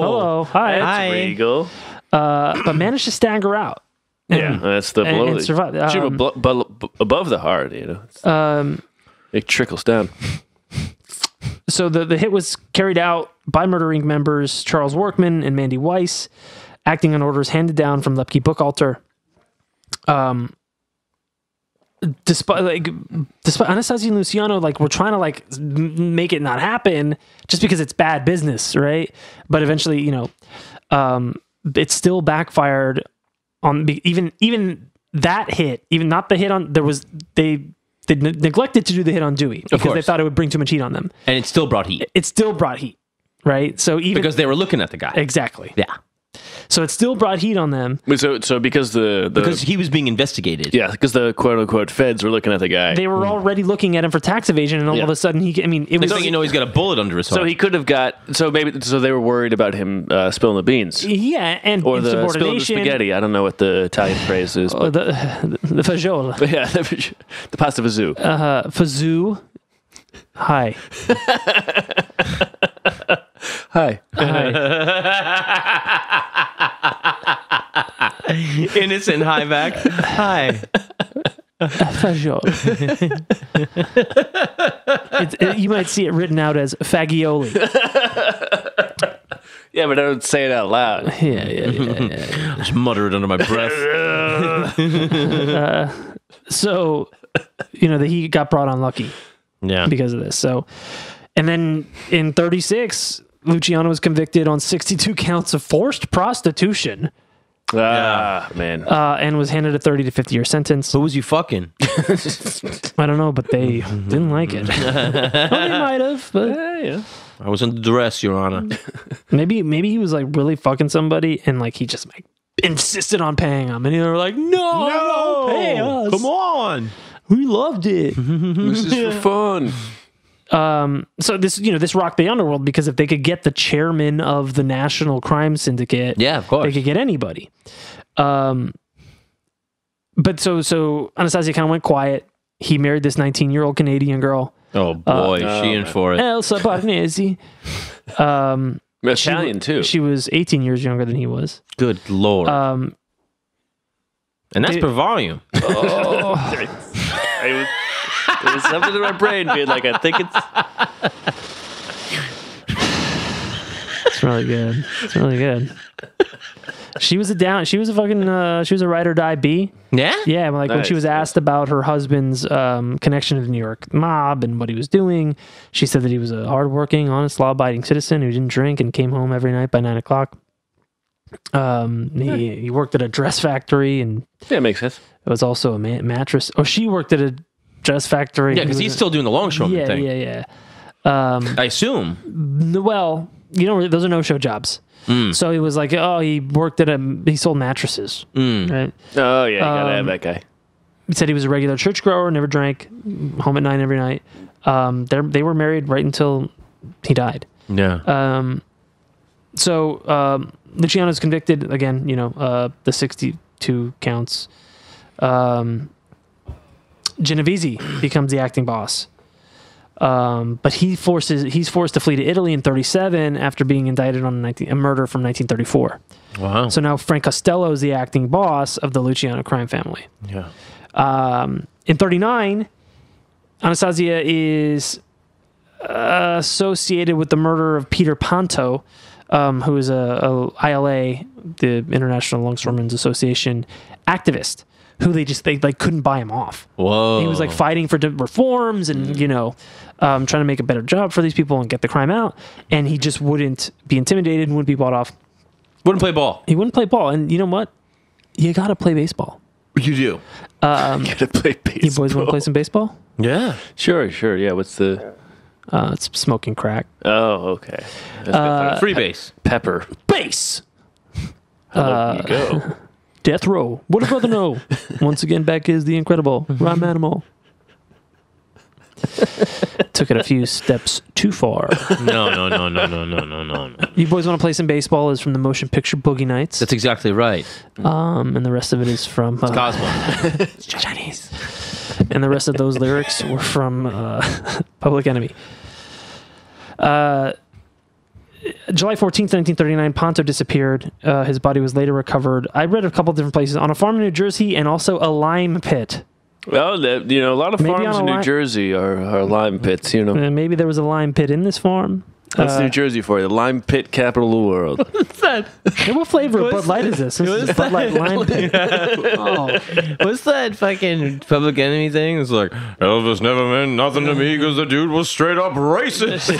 Hello. Hi. That's regal. But managed to stagger out. Yeah, that's the blow. And survived. Shoot above the heart, you know. It trickles down. So the hit was carried out by Murder Inc. members Charles Workman and Mandy Weiss, acting on orders handed down from Lepke Buchalter. Despite Anastasia and Luciano, like, we're trying to like make it not happen just because it's bad business, right? But eventually, you know, it still backfired on even that hit. Even not the hit on they neglected to do the hit on Dewey because they thought it would bring too much heat on them, and it still brought heat. It still brought heat, right? So even because they were looking at the guy, exactly, yeah. So it still brought heat on them. So because because he was being investigated. Yeah, because the quote-unquote feds were looking at the guy. They were already looking at him for tax evasion, and all of a sudden he's got a bullet under his heart. So he could have so they were worried about him spilling the beans. Yeah, and spilling the spaghetti. I don't know what the Italian phrase is. But the fagioli. Yeah, the pasta fazu. Fazu. Hi. Hi. Innocent high back. Hi. You might see it written out as fagioli. Yeah, but I don't say it out loud. Yeah. Just mutter it under my breath. So, you know, he got brought unlucky. Yeah. Because of this. So, and then in 1936, Luciano was convicted on 62 counts of forced prostitution. Man. And was handed a 30 to 50-year sentence. Who was you fucking? I don't know, but they didn't like it. Well, they might have, but yeah. I was in duress, Your Honor. Maybe he was like really fucking somebody, and like he just like insisted on paying them, and they were like, "No, pay us. Come on. We loved it. This is for fun." So this rocked the underworld, because if they could get the chairman of the National Crime Syndicate, yeah, of course, they could get anybody. But so Anastasia kind of went quiet. He married this 19-year-old Canadian girl. Oh boy, she in for it. Elsa Parnesi. Italian too. She was 18 years younger than he was. Good Lord. And that's per volume. There was something in my brain being like, I think it's really good. It's really good. She was a ride or die B. Yeah? Yeah. I'm like, nice. When she was asked about her husband's connection to the New York mob and what he was doing, she said that he was a hardworking, honest, law-abiding citizen who didn't drink and came home every night by 9 o'clock. He worked at a dress factory, and yeah, it makes sense. It was also a mattress. Oh, she worked at a dress factory. Yeah, because he's still doing the longshoreman thing. Yeah. I assume. Well, you don't really, those are no-show jobs. So he was like, he worked at he sold mattresses. Right? Oh yeah, you gotta have that guy. He said he was a regular churchgoer, never drank, home at 9 every night. They were married right until he died. Yeah. So Luciano's convicted again. You know, the 62 counts. Genovese becomes the acting boss. But he's forced to flee to Italy in 37 after being indicted on a murder from 1934. Wow. So now Frank Costello is the acting boss of the Luciano crime family. Yeah. In 39, Anastasia is associated with the murder of Peter Panto, who is a ILA, the International Longshoremen's Association, activist, who they couldn't buy him off. Whoa. He was like fighting for reforms and, you know, trying to make a better job for these people and get the crime out. And he just wouldn't be intimidated and wouldn't be bought off. Wouldn't play ball. He wouldn't play ball. And you know what? You got to play baseball. You do. You got to play baseball. You boys want to play some baseball? Yeah. Sure, sure. Yeah. What's the... it's smoking crack. Oh, okay. Free base. Pepper. Base! How you go? Death row. What about the no? Once again, back is the incredible rhyme animal. Took it a few steps too far. No. You boys want to play some baseball is from the motion picture Boogie Nights. That's exactly right. And the rest of it is from... it's Cosmo. It's Chinese. And the rest of those lyrics were from Public Enemy. July 14th, 1939, Panto disappeared. His body was later recovered. I read a couple different places. On a farm in New Jersey and also a lime pit. Well, you know, a lot of farms in New Jersey are lime pits, you know. Maybe there was a lime pit in this farm. That's New Jersey for you. The lime pit capital of the world. What's that? Hey, what flavor of Bud Light is this? This is Bud Light lime pit. Oh. What's that fucking Public Enemy thing? It's like, Elvis never meant nothing to me because the dude was straight up racist.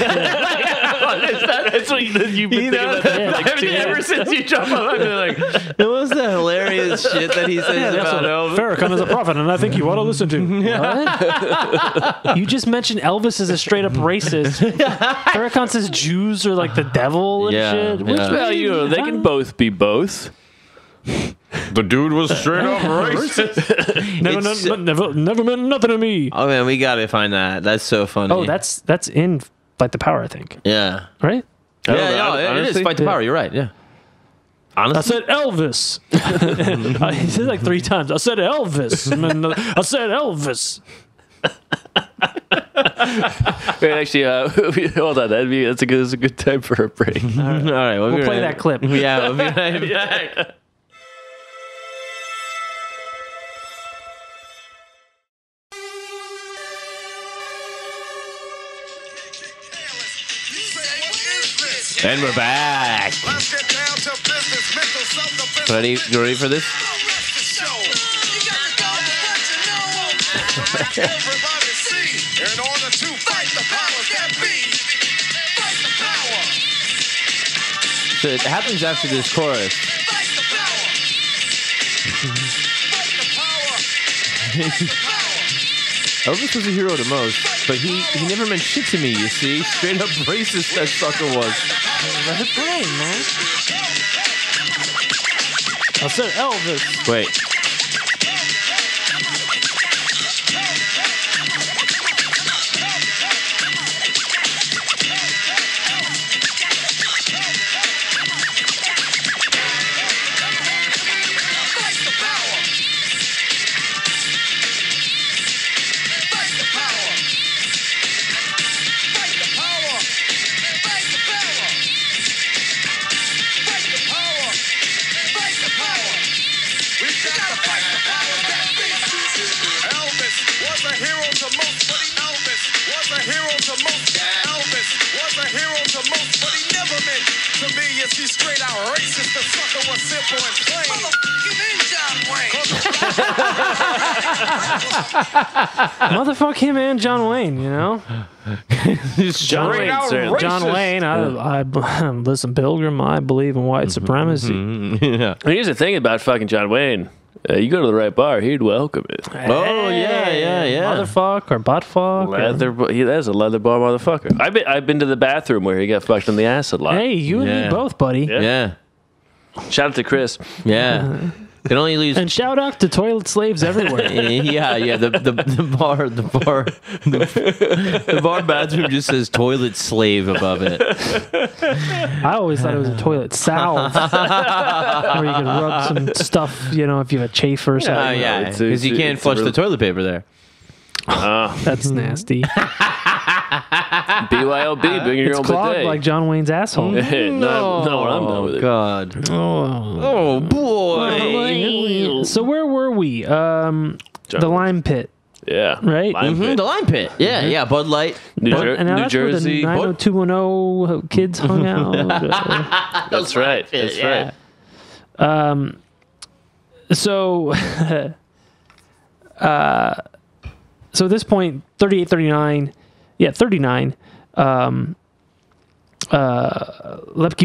That's what you've been thinking about. I mean, ever since you jumped on, I've been like, what was the hilarious shit that he says about Elvis? Farrakhan is a prophet, and I think you ought to listen to. What? You just mentioned Elvis is a straight up racist. Farrakhan says Jews are like the devil and shit. Which value? They can both be both. The dude was straight up racist. never meant nothing to me. Oh man, we gotta find that. That's so funny. Oh, that's in Fight the Power, I think. Yeah. Right? Yeah, it is Fight the Power. You're right, yeah. Honestly? I said Elvis. He said like 3 times. I said Elvis. I said Elvis. Wait, actually, hold on. That's a good time for a break. All right. We'll play that clip. Yeah, we'll be right back. And we're back. You ready for this? So it happens after this chorus. Elvis was a hero to most, but he never meant shit to me, you see? Straight up racist that sucker was. Let it play, man. I said Elvis. Wait. Motherfuck him and John Wayne, you know? John Wayne. I listen, Pilgrim, I believe in white supremacy. Yeah. Well, here's the thing about fucking John Wayne. You go to the right bar, he'd welcome it. Hey, oh, yeah. Motherfuck or buttfuck. That's a leather bar motherfucker. I've been to the bathroom where he got fucked in the ass a lot. Hey, you and me both, buddy. Yeah. Shout out to Chris. Yeah. It only leaves... And shout out to toilet slaves everywhere. Yeah. The bar bathroom just says toilet slave above it. I always thought it was a toilet salve, where you could rub some stuff, you know, if you have a chafe or something. Oh yeah, because you can't flush the toilet paper there. That's nasty. BYOB, bring your own bidet. Like John Wayne's asshole. No, I'm done with it. God. Oh boy. So where were we? The lime pit. Yeah. Right? The lime pit. Yeah, yeah. Bud Light. New Jersey. Where the 90210 kids hung out. That's right. That's right. So at this point, 38, 39, yeah, 39, Lepke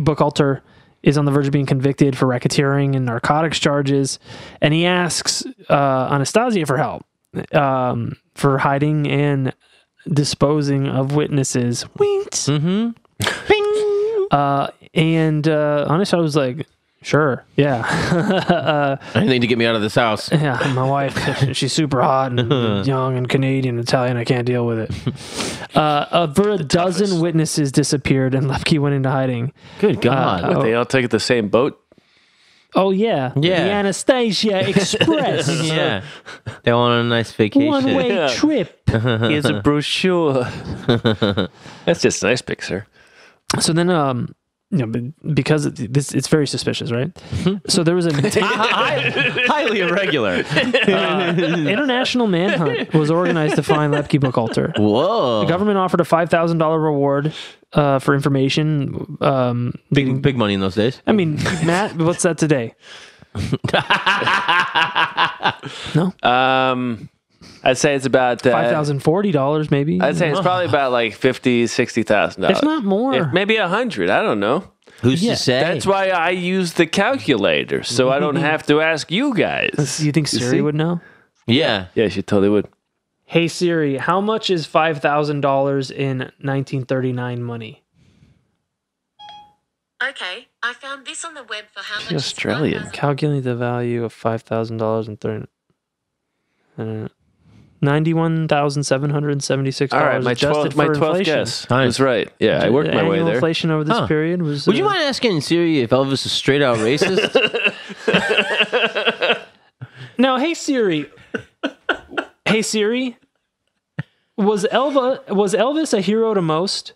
Buchalter is on the verge of being convicted for racketeering and narcotics charges, and he asks Anastasia for help for hiding and disposing of witnesses. Winks. Mm-hmm. And Anastasia was like, sure. Yeah. Anything to get me out of this house. Yeah. My wife, she's super hot and young and Canadian, Italian. I can't deal with it. Over a dozen witnesses disappeared and Lepke went into hiding. Good God. What, they all took the same boat? Oh, yeah. Yeah. The Anastasia Express. Yeah. They're on a nice vacation. One-way trip. Here's a brochure. That's just a nice picture. So then... You know, because it's very suspicious, right? So there was a highly irregular international manhunt was organized to find Lepke Buchalter. Whoa! The government offered a $5,000 reward for information. Big money in those days. I mean, Matt, what's that today? No. I'd say it's about $5,040, maybe. I'd say it's probably about like $50,000-$60,000, if not more. If maybe $100. I don't know. Who's to say? That's why I use the calculator, so I don't have to ask you guys. You think Siri would know? Yeah, yeah, she totally would. Hey Siri, how much is $5,000 in 1939 money? Okay, I found this on the web for how much. Australian. Calculate the value of $5,000 in 39. $91,776. All right, my 12th guess. That's right. Yeah, I worked my way there. Inflation over this period was... Would you mind asking Siri if Elvis is straight out racist? Now, hey Siri. Hey Siri. Was Elvis a hero to most?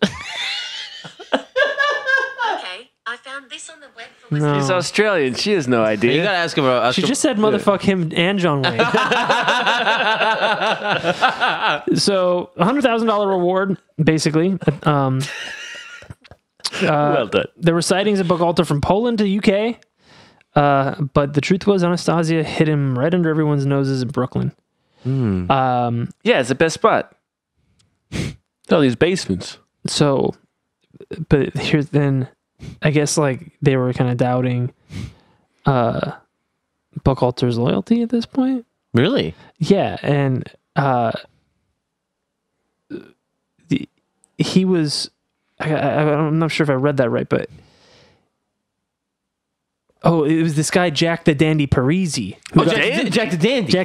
I found this on the web for listeners. She's Australian. She has no idea. You gotta ask him about... She just said motherfuck him and John Wayne. So, $100,000 reward, basically. Well done. There were sightings of Buchalter from Poland to the UK, but the truth was Anastasia hid him right under everyone's noses in Brooklyn. Mm. Yeah, it's the best spot. All these basements. So, but here's then... I guess like they were kind of doubting Buchalter's loyalty at this point. Really? Yeah, and he was. I'm not sure if I read that right, but it was this guy Jack the Dandy Parisi. Jack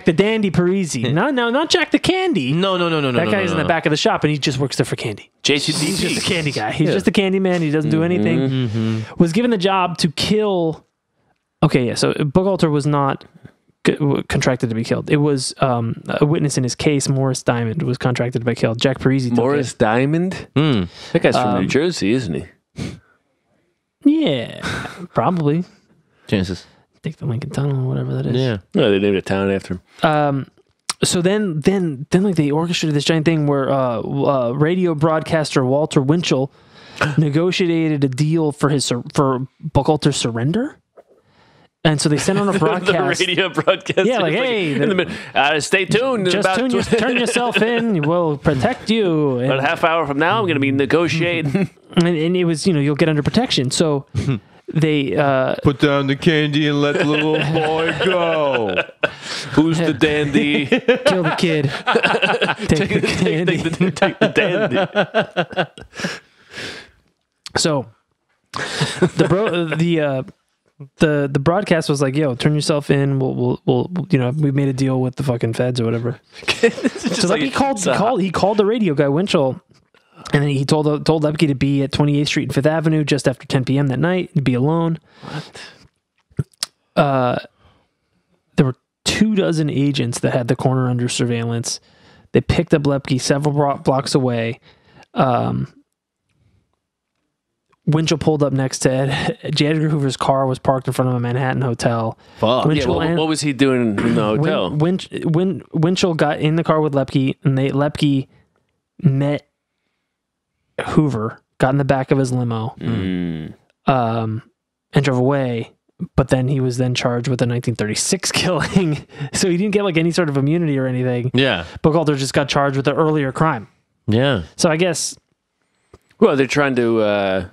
the Dandy Parisi. Not Jack the Candy. No. That guy's in the back of the shop, and he just works there for candy. He's just a candy guy. He's just a candy man. He doesn't do anything. Was given the job to kill. Okay, yeah. So Buchalter was not contracted to be killed. It was a witness in his case, Morris Diamond, was contracted to be killed. Jack Parisi. Morris Diamond. Mm. That guy's from New Jersey, isn't he? Yeah, probably. Chances. Take the Lincoln Tunnel, whatever that is. Yeah. No, they named a town after him. So then like they orchestrated this giant thing where radio broadcaster Walter Winchell negotiated a deal for Buchalter's surrender. And so they sent on a broadcast. The radio broadcast. Yeah, like, hey. Stay tuned. Turn yourself in. We'll protect you. And, about a half hour from now, I'm going to be negotiating. and it was, you'll get under protection. So they... put down the candy and let the little boy go. Who's the dandy? Kill the kid. Take the dandy. So the broadcast was like, yo, turn yourself in. We'll we've made a deal with the fucking feds or whatever. So like he called the radio guy Winchell, and then he told Lepke to be at 28th Street and 5th Avenue just after 10 p.m. that night, to be alone. What? There were 24 agents that had the corner under surveillance. They picked up Lepke several blocks away. Winchell pulled up next to Ed. J. Edgar Hoover's car was parked in front of a Manhattan hotel. Fuck. Winchell, yeah, what was he doing in the hotel? Winchell got in the car with Lepke, and Lepke met Hoover, got in the back of his limo, and drove away. But then he was then charged with the 1936 killing, so he didn't get like any sort of immunity or anything. Yeah, Buchalter just got charged with the earlier crime. Yeah. So I guess. Well, they're trying to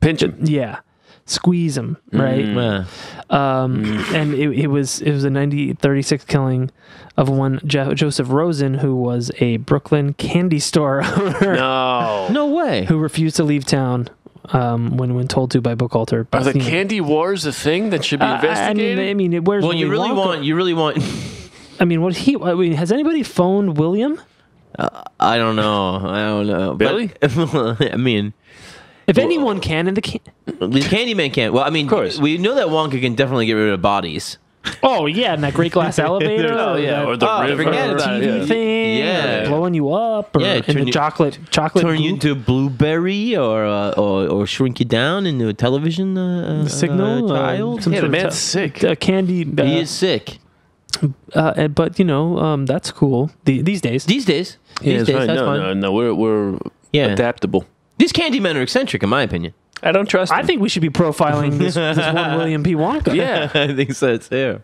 pinch him. Yeah, squeeze him, right? And it was a 1936 killing of one Joseph Rosen, who was a Brooklyn candy store owner. No way. Who refused to leave town. When told to by Buchalter. Are the candy wars a thing that should be investigated? I mean, where's you really want? I mean, has anybody phoned William? I don't know. Billy? But, I mean, if anyone can, and the Candyman can. Well, I mean, of course. We know that Wonka can definitely get rid of bodies. Oh yeah, and that great glass elevator. Or the river TV thing. Yeah, blowing you up. Or in the chocolate. Turn you into blueberry, or shrink you down into a television signal. The man's sick. Candy. He is sick. But you know, that's cool. These days. Yeah, that's fine. That's fine. No. We're adaptable. These candy men are eccentric, in my opinion. I don't trust him. I think we should be profiling this one William P. Wonka. Yeah, I think so too.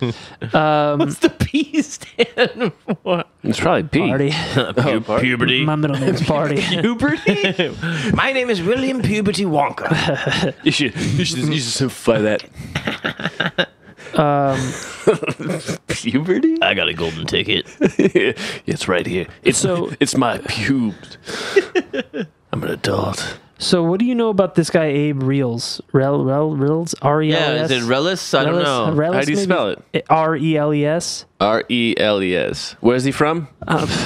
What's the P stand for? It's probably P. Party. Puberty. My middle name's Party. Puberty? My name is William Puberty Wonka. You should simplify that. Puberty? I got a golden ticket. It's right here. It's my pubes. I'm an adult. So what do you know about this guy Abe Reles? Reles? R-E-L-E-S? Yeah, is it Reles? I don't know. Reles, how do you spell it? R-E-L-E-S? R-E-L-E-S. Where's he from?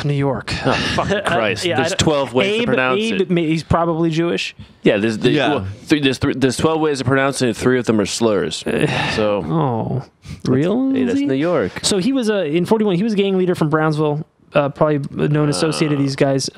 New York. Oh, fucking Christ. There's 12 ways to pronounce it. He's probably Jewish. Yeah, there's 12 ways to pronounce it, and 3 of them are slurs. So, Real? Hey, that's New York. So he was, in 41, he was a gang leader from Brownsville, probably known associated these guys.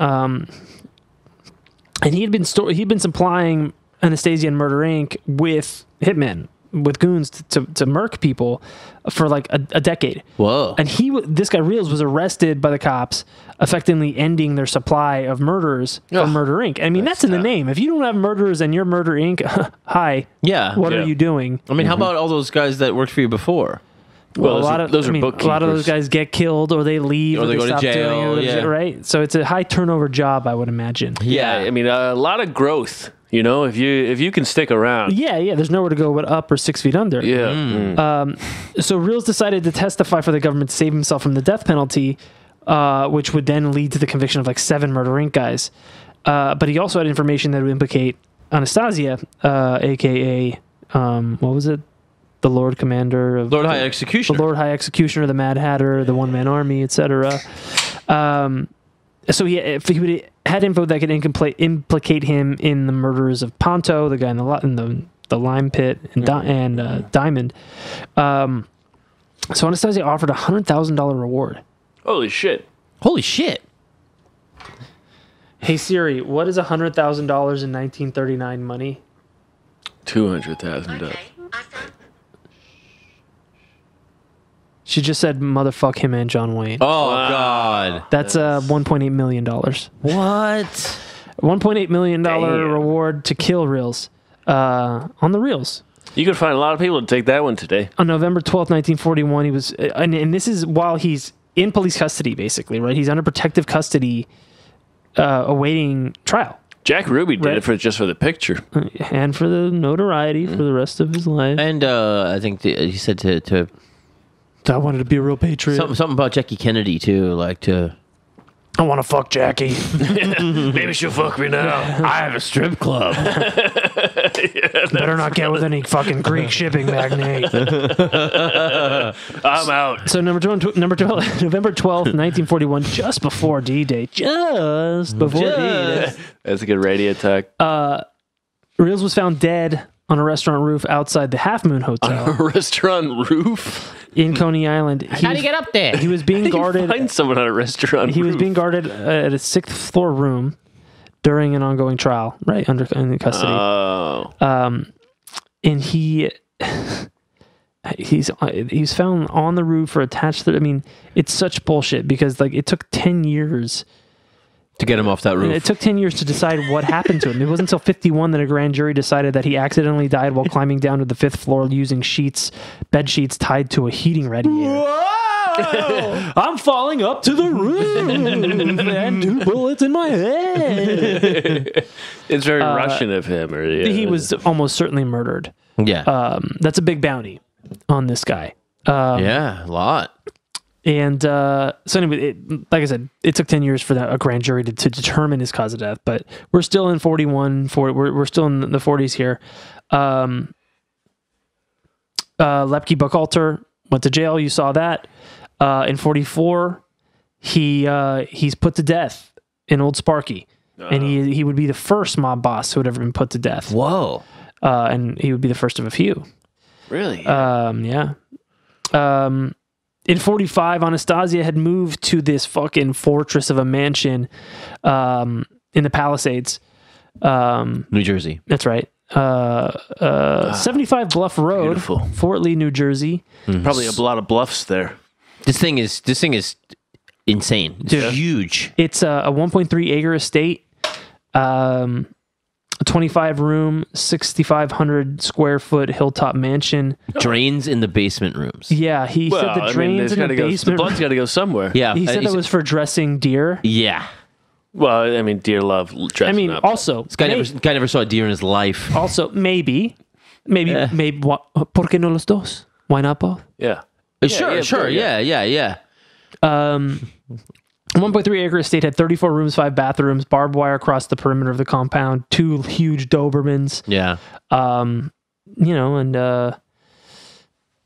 And he'd been supplying Anastasia and Murder Inc. with hitmen, with goons to murk people for like a decade. Whoa! And this guy Reels was arrested by the cops, effectively ending their supply of murderers for Murder Inc. I mean, that's in the name. If you don't have murderers and you're Murder Inc., hi. Yeah. What are you doing? I mean, how about all those guys that worked for you before? Well, those are bookkeepers. A lot of those guys get killed, or they leave, or they go to jail, right? So it's a high turnover job, I would imagine. Yeah, I mean, a lot of growth. You know, if you can stick around. Yeah. There's nowhere to go but up or 6 feet under. Yeah. So Reels decided to testify for the government to save himself from the death penalty, which would then lead to the conviction of like 7 Murder Inc. guys. But he also had information that would implicate Anastasia, aka what was it? The Lord Commander of Lord High Executioner. The Lord High Executioner, the Mad Hatter, the One Man Army, etc. So he had info that could implicate him in the murders of Ponto, the guy in the lime pit, and Diamond. So Anastasia offered $100,000 reward. Holy shit. Hey Siri, what is $100,000 in 1939 money? $200,000. She just said, motherfuck him and John Wayne. Oh, God. That's $1.8 million. What? $1.8 million reward to kill Reels. On the Reels. You could find a lot of people to take that one today. On November 12th, 1941, he was... And this is while he's in police custody, basically, right? He's under protective custody, awaiting trial. Jack Ruby did it just for the picture. And for the notoriety for the rest of his life. And I think he said to I wanted to be a real patriot. Something about Jackie Kennedy too, I want to fuck Jackie. Maybe she'll fuck me now. I have a strip club. Better not get with any fucking Greek shipping magnate. I'm out. So number 12, November 12th, 1941, just before D-Day. Just before D-Day. That's a good radio talk. Reels was found dead on a restaurant roof outside the Half Moon Hotel. On a restaurant roof? In Coney Island. How'd he get up there? He was being guarded. Find someone on a restaurant roof. He was being guarded at a 6th floor room during an ongoing trial, right, under custody. Oh. And he's found on the roof or attached to, I mean, it's such bullshit because, like, it took 10 years to get him off that roof. It took 10 years to decide what happened to him. It wasn't until 51 that a grand jury decided that he accidentally died while climbing down to the 5th floor using bed sheets tied to a heating radiator. Whoa! I'm falling up to the roof and 2 bullets in my head. It's very Russian of him. Or, yeah. He was almost certainly murdered. Yeah. That's a big bounty on this guy. Yeah, a lot. And so anyway, like I said, it took 10 years for a grand jury to determine his cause of death, but we're still in 41, we're still in the 40s here. Lepke Buchalter went to jail, you saw that. In 44, he's put to death in Old Sparky, and he would be the first mob boss who had ever been put to death. Whoa. And he would be the first of a few. Really? Yeah. In 45, Anastasia had moved to this fucking fortress of a mansion in the Palisades. New Jersey. That's right. 75 Bluff Road, beautiful. Fort Lee, New Jersey. Mm-hmm. Probably a lot of bluffs there. This thing is insane. It's huge. It's a 1.3 acre estate, 25 room, 6,500 square foot hilltop mansion. Drains in the basement rooms. Yeah, he said the drains in the basement. The blood's got to go somewhere. Yeah, he said it was for dressing deer. Yeah. Well, I mean, deer love dressing. I mean, up. Also, this guy never saw a deer in his life. Also, maybe. ¿Por qué no los dos? Why not both? Yeah. Sure. 1.3 acre estate had 34 rooms, 5 bathrooms, barbed wire across the perimeter of the compound, 2 huge Dobermans. Yeah.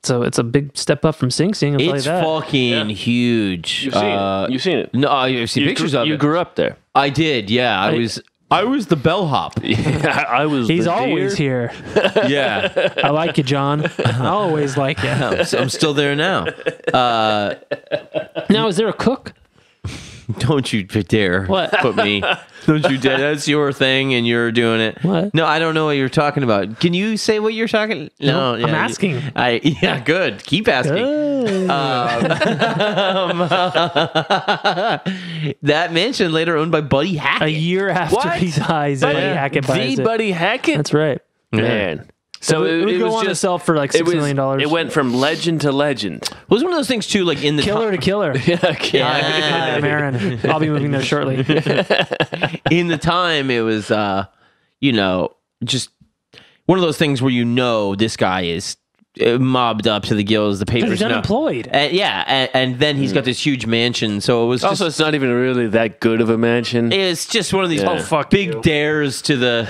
So it's a big step up from Sing Sing. It's like fucking huge. You've seen it. No, I've seen pictures of it. You grew up there. I did, yeah. I was the bellhop. Yeah, I was. He's always here. Yeah, I like you, John. I always like you. I'm still there now. Now, is there a cook? Don't you dare put me. Don't you dare. That's your thing, and you're doing it. What? No, I don't know what you're talking about. Can you say what you're talking? No, yeah, I'm asking. Good. Keep asking. That mansion later owned by Buddy Hackett. A year after he dies, Buddy Hackett. That's right, man. So it was just sell for like $6 million. It went from legend to legend. It was one of those things too, like in the killer to killer. Yeah, I'm Aaron. I'll be moving there shortly. In the time, it was just one of those things where this guy is mobbed up to the gills, the papers. He's unemployed. And then he's got this huge mansion. So it was also it's not even really that good of a mansion. It's just one of these big dares to the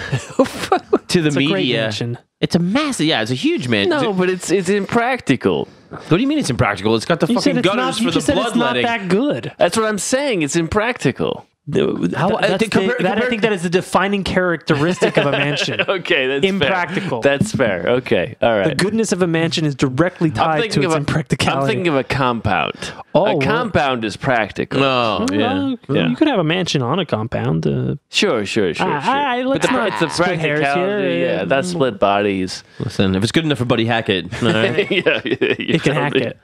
it's media. A great mansion. It's a massive, it's a huge mansion. No, but it's impractical. What do you mean it's impractical? It's got the fucking gutters for the bloodletting. It's not that good. That's what I'm saying. It's impractical. I think that is the defining characteristic of a mansion. Okay, that's impractical. Fair. That's fair. Okay, all right. The goodness of a mansion is directly tied to its impracticality. I'm thinking of a compound. Compound is practical. No, you could have a mansion on a compound. Sure. It's the practicality. Yeah, that's split bodies. Listen, if it's good enough for Buddy Hackett, all right. It can hack it.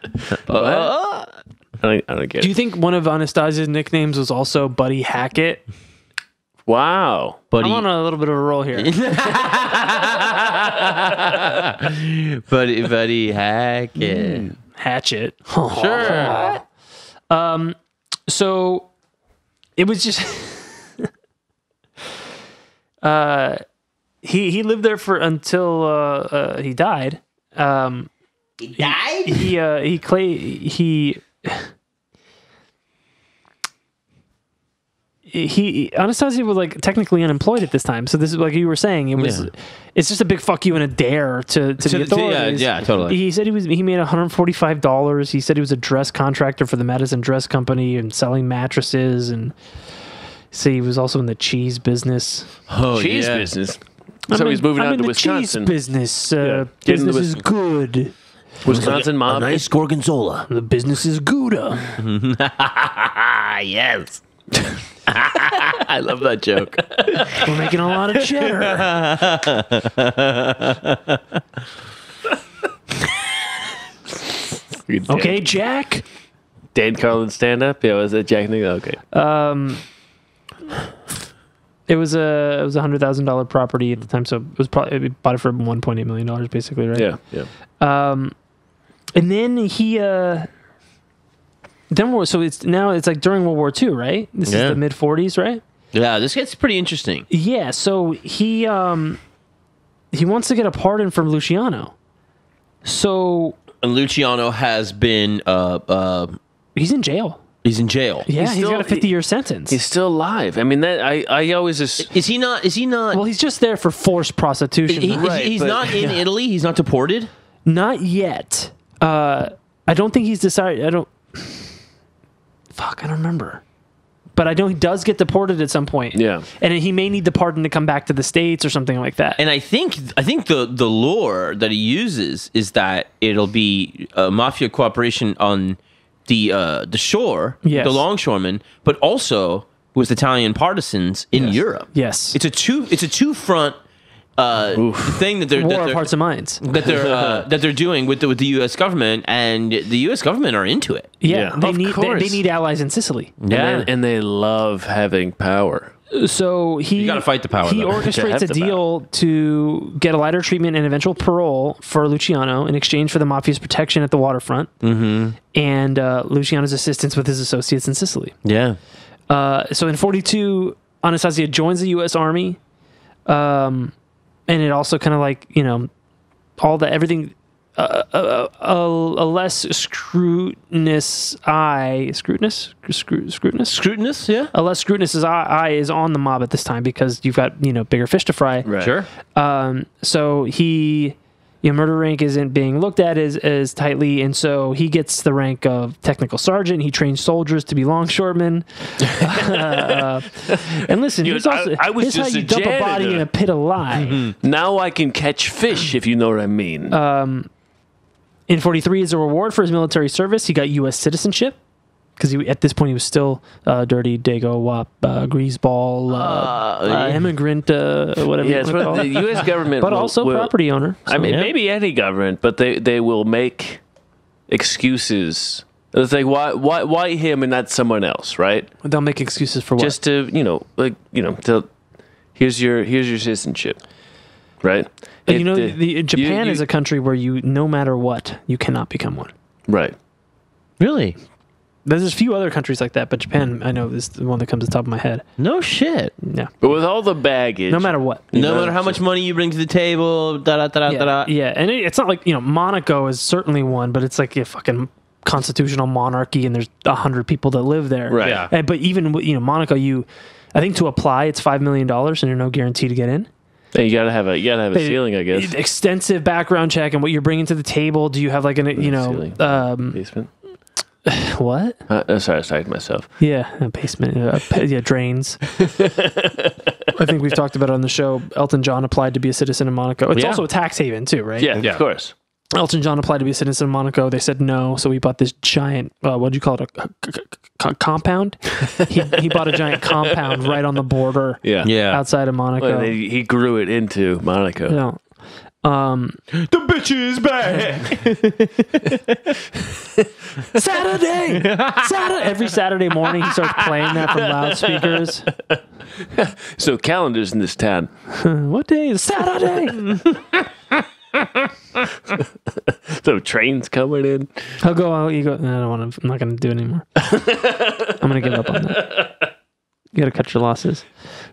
I don't get it. Do you think one of Anastasia's nicknames was also Buddy Hackett? Wow. Buddy. I'm on a little bit of a roll here. Buddy Hackett. Hatchet. Sure. So it was just... he lived there until he died. He died? Anastasia was like technically unemployed at this time, so this is like you were saying. It was, it's just a big fuck you and a dare to the authorities. Yeah, totally. He said he made $145. He said he was a dress contractor for the Madison Dress Company and selling mattresses, and so he was also in the cheese business. Business. So he's moving out to Wisconsin. Cheese business. Business is good. Wisconsin mob. A nice gorgonzola. The business is Gouda. Yes. I love that joke. We're making a lot of cheddar. Okay, Jack. Dan Carlin stand-up? Yeah, was that Jack? Okay. It was a $100,000 property at the time, so it was probably, we bought it for $1.8 million, basically, right? Yeah, yeah. And then he, then so it's now it's like during World War II, right? This is the mid-40s, right? Yeah, this gets pretty interesting. Yeah, so he wants to get a pardon from Luciano, so and Luciano has been he's in jail. He's in jail. Yeah, he's got a 50-year sentence. He's still alive. I mean, that I always just... Is he not... Well, he's just there for forced prostitution. He's not in Italy? He's not deported? Not yet. I don't think he's decided... Fuck, I don't remember. But I know he does get deported at some point. Yeah. And he may need the pardon to come back to the States or something like that. And I think the lore that he uses is that it'll be mafia cooperation on... the shore, the longshoremen, but also with Italian partisans in Europe. Yes, it's a two front thing that they're war of hearts and minds that they're doing with the U.S. government, and the U.S. government are into it. Yeah, they need allies in Sicily. Yeah, and they love having power. So you got to fight the power. He orchestrates a deal to get a lighter treatment and eventual parole for Luciano in exchange for the mafia's protection at the waterfront and Luciano's assistance with his associates in Sicily. Yeah. So in 1942, Anastasia joins the U.S. Army, and it also kind of like everything. A less scrutinous eye... Scrutinous? Scrutinous, yeah. A less scrutinous eye is on the mob at this time because you've got, bigger fish to fry. Right. Sure. So he... Murder Rank isn't being looked at as tightly, and so he gets the rank of technical sergeant. He trains soldiers to be longshoremen. And listen, here's how you dump a body in a pit of lye. Mm-hmm. Now I can catch fish, if you know what I mean. In 1943, as a reward for his military service, he got U.S. citizenship. Because at this point, he was still dirty, dago, wop, greaseball, immigrant, whatever you want to call it. The U.S. government but also property owner. So, I mean, maybe any government, but they will make excuses. It's like, why him and not someone else, right? They'll make excuses for what? Just to, here's your citizenship, right? And Japan is a country where no matter what, you cannot become one. Right. Really? There's a few other countries like that, but Japan, I know, is the one that comes to the top of my head. No shit. Yeah. But with all the baggage. No matter what. No matter how much money you bring to the table, da-da-da-da-da-da. Yeah, and it's not like, Monaco is certainly one, but it's like a fucking constitutional monarchy, and there's 100 people that live there. Right. Yeah. But even, Monaco, I think to apply, it's $5 million, and you're no guarantee to get in. So you gotta have a ceiling, I guess. Extensive background check and what you're bringing to the table. Do you have like basement? What? Sorry, I cited myself. Yeah, a basement. Drains. I think we've talked about it on the show. Elton John applied to be a citizen of Monaco. It's also a tax haven too, right? Yeah, of course. Elton John applied to be a citizen of Monaco. They said no, so he bought this giant, what do you call it, a compound? He bought a giant compound right on the border outside of Monaco. Well, he grew it into Monaco. Yeah. The bitch is back. Saturday. Every Saturday morning, he starts playing that from loudspeakers. So calendars in this town. What day is Saturday? So trains coming in. I'll go. I don't want to. I'm not going to do it anymore. I'm going to give up on that. You gotta cut your losses.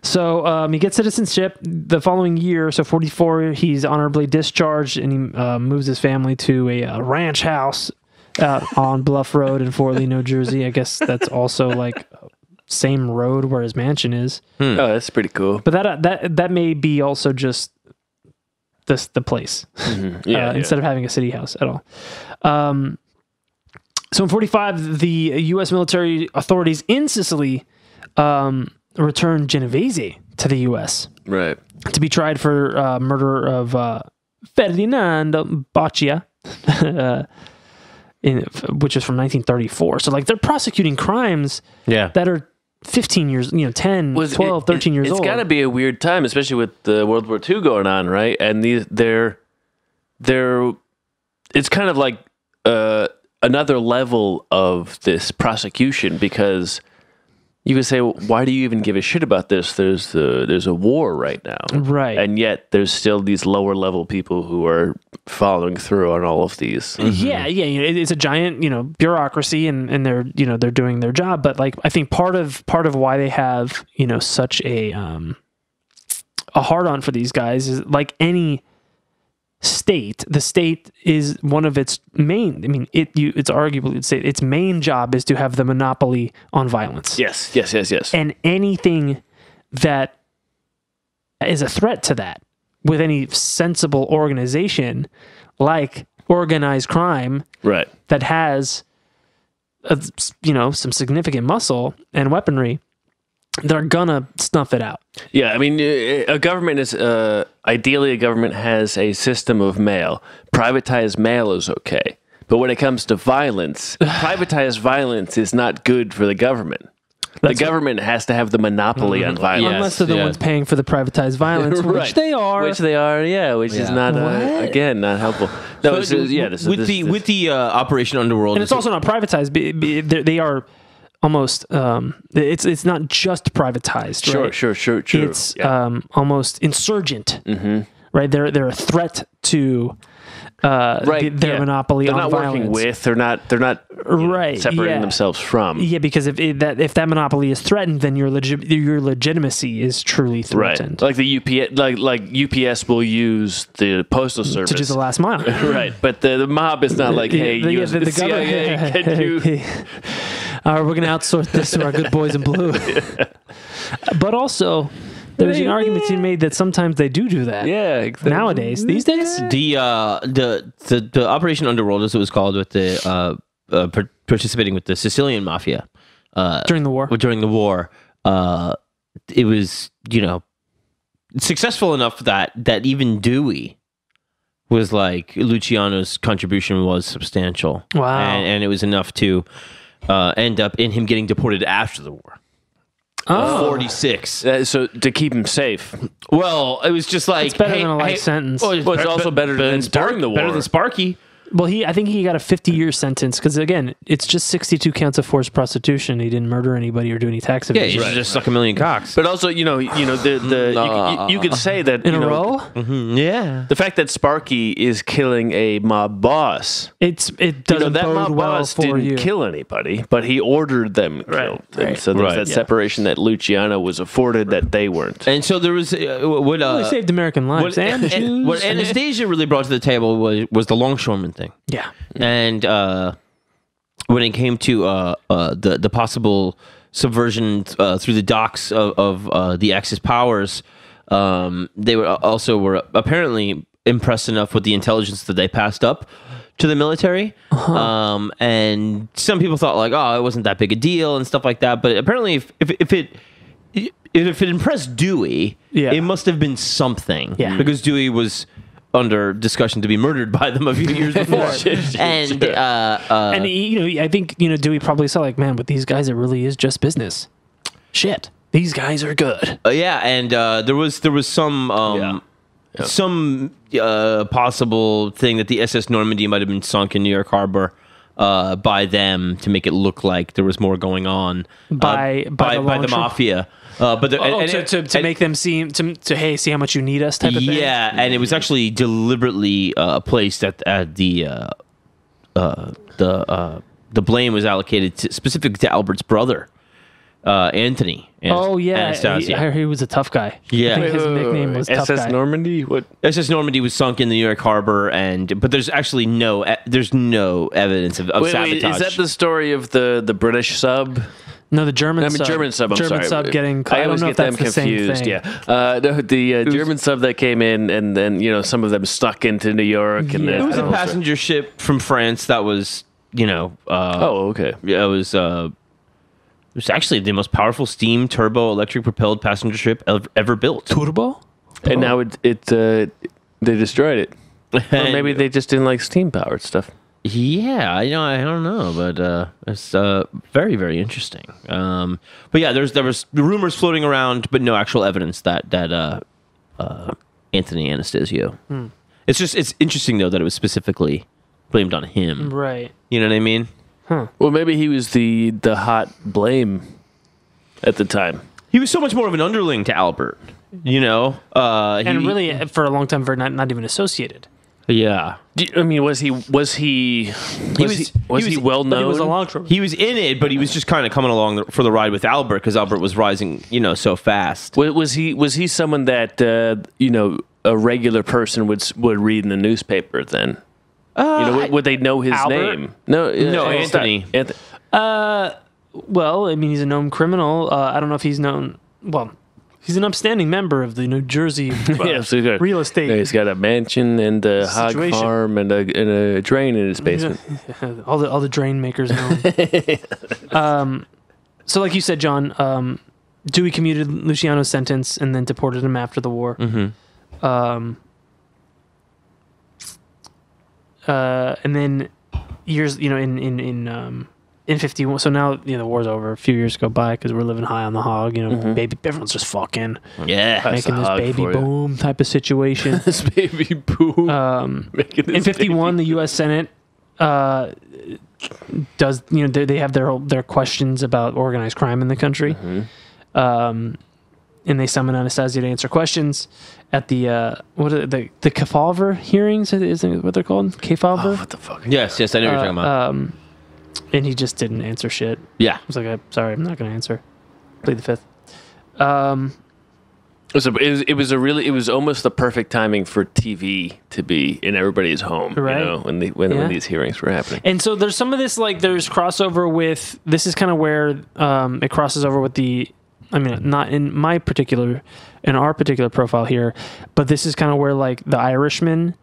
So he gets citizenship the following year. So 1944, he's honorably discharged, and he moves his family to a ranch house on Bluff Road in Fort Lee, New Jersey. I guess that's also like same road where his mansion is. Oh, that's pretty cool. But that may be also just the place instead of having a city house at all. So in 1945, the U.S. military authorities in Sicily. Returned Genovese to the U.S. Right. To be tried for murder of Ferdinando Baccia, which is from 1934. So, like, they're prosecuting crimes that are 15 years, 10, 12, 13 years old. It's got to be a weird time, especially with the World War II going on, right? And it's kind of like another level of this prosecution, because you could say, well, why do you even give a shit about this? There's a war right now. Right. And yet there's still these lower level people who are following through on all of these. Mm-hmm. Yeah. It's a giant, bureaucracy, and they're doing their job. But like, I think part of why they have, such a hard on for these guys is, like any state, the state is one of its main, it's arguably, its main job is to have the monopoly on violence. Yes. And anything that is a threat to that, with any sensible organization, like organized crime, right, that has some significant muscle and weaponry, they're gonna snuff it out. Yeah, a government is, ideally a government has a system of mail. Privatized mail is okay. But when it comes to violence, privatized violence is not good for the government. That's the government has to have the monopoly on violence. Unless they're the ones paying for the privatized violence, right, which they are. Which is not, again, not helpful. No, so with the Operation Underworld. And it's also not privatized. They are... almost, it's not just privatized. Sure. It's almost insurgent, right? They're a threat to their monopoly on violence. They're not working with. They're not separating themselves from. Yeah, because if that monopoly is threatened, then your legitimacy is truly threatened. Right. Like the UPS, like UPS will use the postal service to do the last mile. Right, but the mob is not like, hey, the CIA, can you? We're going to outsource this to our good boys in blue. But also, there's an argument to be made that sometimes they do that. Yeah, exactly. Nowadays, these days. The Operation Underworld, as it was called, with the participating with the Sicilian Mafia. During the war. It was, successful enough that even Dewey was like, Luciano's contribution was substantial. Wow. And it was enough to... end up in him getting deported after the war. Oh. 46. So to keep him safe. Well, it was just like... It's better than a life sentence. Well, it's also better than during the war. Better than Sparky. Well, I think he got a 50-year sentence, because, again, it's just 62 counts of forced prostitution. He didn't murder anybody or do any tax evasion. Yeah, he just suck a million cocks. But also, you could say that... In a row? Mm-hmm, yeah. The fact that Sparky is killing a mob boss... It doesn't bode well for you. That mob boss didn't kill anybody, but he ordered them killed. Right. And so there's that separation that Luciano was afforded that they weren't. And so there was... Really saved American lives. What Anastasia really brought to the table was the longshoreman thing. Yeah. And when it came to the possible subversion through the docks of the Axis powers, they were apparently impressed enough with the intelligence that they passed up to the military. Uh-huh. And some people thought, like, oh, it wasn't that big a deal and stuff like that. But apparently, if it impressed Dewey, it must have been something. Yeah. Because Dewey was... under discussion to be murdered by them a few years before. I think, Dewey probably saw, like, man, with these guys, it really is just business. Shit. These guys are good. There was some... Some possible thing that the SS Normandy might have been sunk in New York Harbor by them to make it look like there was more going on by the mafia. But to make them see how much you need us type of thing. Yeah, and it was actually deliberately placed the blame was allocated specifically to Albert's brother, Anthony. Anastasia. I heard he was a tough guy. Yeah, I think his nickname was Tough Guy. SS Normandy. What? SS Normandy was sunk in the New York Harbor, but there's actually no evidence of sabotage. Is that the story of the British sub? No, the German sub getting caught. I always get them confused. Yeah, the German sub that came in, and then some of them stuck into New York. And it was a passenger ship from France that was it was actually the most powerful steam turbo electric propelled passenger ship ever built. Turbo, and now they destroyed it. Or maybe they just didn't like steam powered stuff. Yeah, I don't know, but it's very, very interesting. But yeah, there was rumors floating around, but no actual evidence that Anthony Anastasio. Hmm. It's interesting though that it was specifically blamed on him, right? You know what I mean? Huh. Well, maybe he was the hot blame at the time. He was so much more of an underling to Albert, and really for a long time, not even associated. Yeah, I mean, was he well known? He was a longshoreman. He was in it, but he was just kind of coming along for the ride with Albert because Albert was rising, so fast. Was he someone that a regular person would read in the newspaper? Then, would they know his Albert? Name? No, Anthony. Anthony. Well, I mean, he's a known criminal. I don't know if he's known. Well. He's an upstanding member of the New Jersey real estate. He's got a mansion and a hog farm and a drain in his basement. All the drain makers know. So like you said, John, Dewey commuted Luciano's sentence and then deported him after the war. Mm-hmm. And then years, in 51, so now the war's over. A few years go by because we're living high on the hog. Mm-hmm. Baby, everyone's just fucking, making this baby boom type of situation. This baby boom. In 51, the U.S. Senate does they have their questions about organized crime in the country, mm-hmm. And they summon Anastasia to answer questions at the the Kefauver hearings. Isn't what they're called? Kefauver. Oh, what the fuck? Yes, I know what you're talking about. And he just didn't answer shit. Yeah. I was like, sorry, I'm not going to answer. Plead the fifth. It was almost the perfect timing for TV to be in everybody's home, right? When these hearings were happening. And so there's some of this, there's crossover with, this is kind of where it crosses over with the, not in our particular profile here, but this is kind of where, The Irishman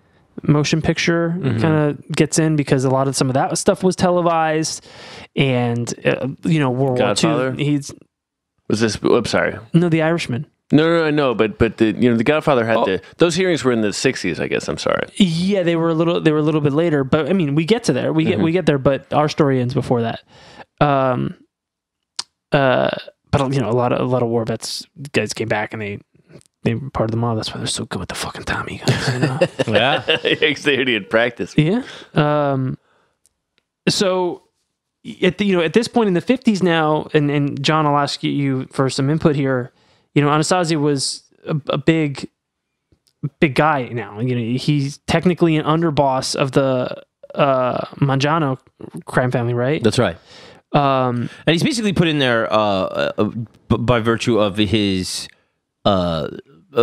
motion picture mm-hmm. kind of gets in because a lot of some of that stuff was televised, and World Godfather? War II. I'm sorry. No, The Irishman. No, I know, but the Godfather had those hearings were in the '60s, I guess. I'm sorry. Yeah, they were a little bit later, but we get to there. We get there, but our story ends before that. But a lot of war vets guys came back and they were part of the mob. That's why they're so good with the fucking Tommy guns. Yeah, they already had practice. Yeah. So at this point in the '50s now, and John, I'll ask you for some input here. Anastasia was a big guy now. He's technically an underboss of the Mangiano crime family, right? That's right. And he's basically put in there by virtue of his a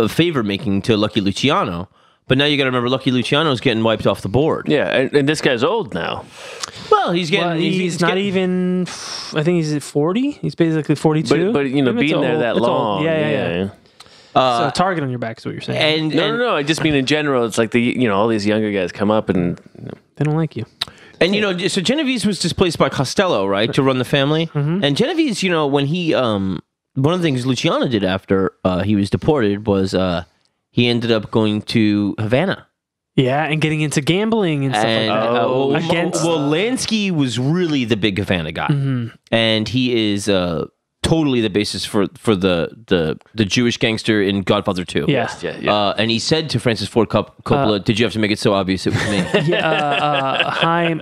favor making to Lucky Luciano, but now you got to remember Lucky Luciano's getting wiped off the board. Yeah, and this guy's old now. Well, he's not even. I think he's at 40. He's basically 42. But being there that long. Yeah. So a target on your back is what you're saying. No. I just mean in general. It's like all these younger guys come up and they don't like you. And so Genovese was displaced by Costello, right, to run the family. Mm-hmm. And Genovese, when he one of the things Luciano did after he was deported was he ended up going to Havana. Yeah, and getting into gambling and stuff like that. Lansky was really the big Havana guy. Mm-hmm. And he is totally the basis for the Jewish gangster in Godfather 2. Yeah. Yes. And he said to Francis Ford Coppola, did you have to make it so obvious it was me? Yeah, Haim...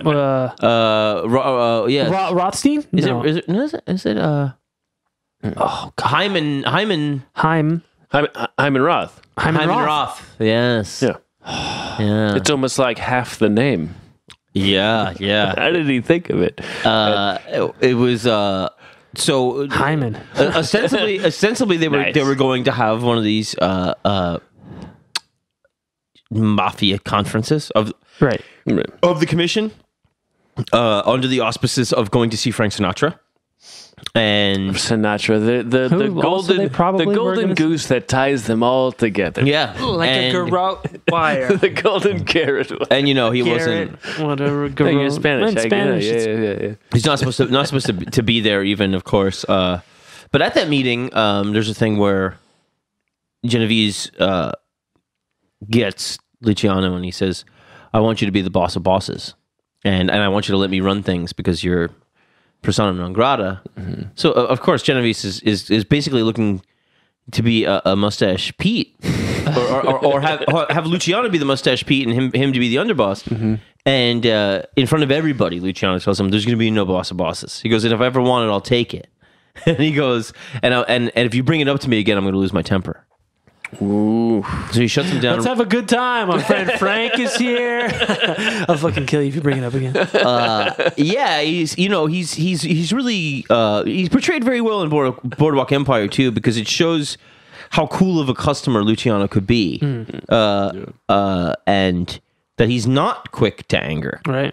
Rothstein? No. Is it Oh, God. Hyman Roth. Hyman Roth. Yes. Yeah. Yeah. It's almost like half the name. Yeah. How did he think of it? It was so Hyman. Ostensibly, they were they were going to have one of these mafia conferences of the Commission under the auspices of going to see Frank Sinatra. And Sinatra, the golden goose that ties them all together, a garrote wire, the golden carrot. And he wasn't. Whatever, garrote. No, Spanish. Yeah. He's not supposed to be there, even of course. But at that meeting, there's a thing where Genovese gets Luciano, and he says, "I want you to be the boss of bosses." And I want you to let me run things because you're persona non grata. Mm-hmm. So, of course, Genovese is basically looking to be a mustache Pete, or have Luciano be the mustache Pete and him to be the underboss. Mm-hmm. And in front of everybody, Luciano tells him, there's going to be no boss of bosses. He goes, and if I ever want it, I'll take it. And he goes, and if you bring it up to me again, I'm going to lose my temper. Ooh. So he shuts him down. Let's have a good time. Our friend Frank is here. I'll fucking kill you if you bring it up again. Yeah, he's really he's portrayed very well in Boardwalk Empire too, because it shows how cool of a customer Luciano could be, and that he's not quick to anger. Right.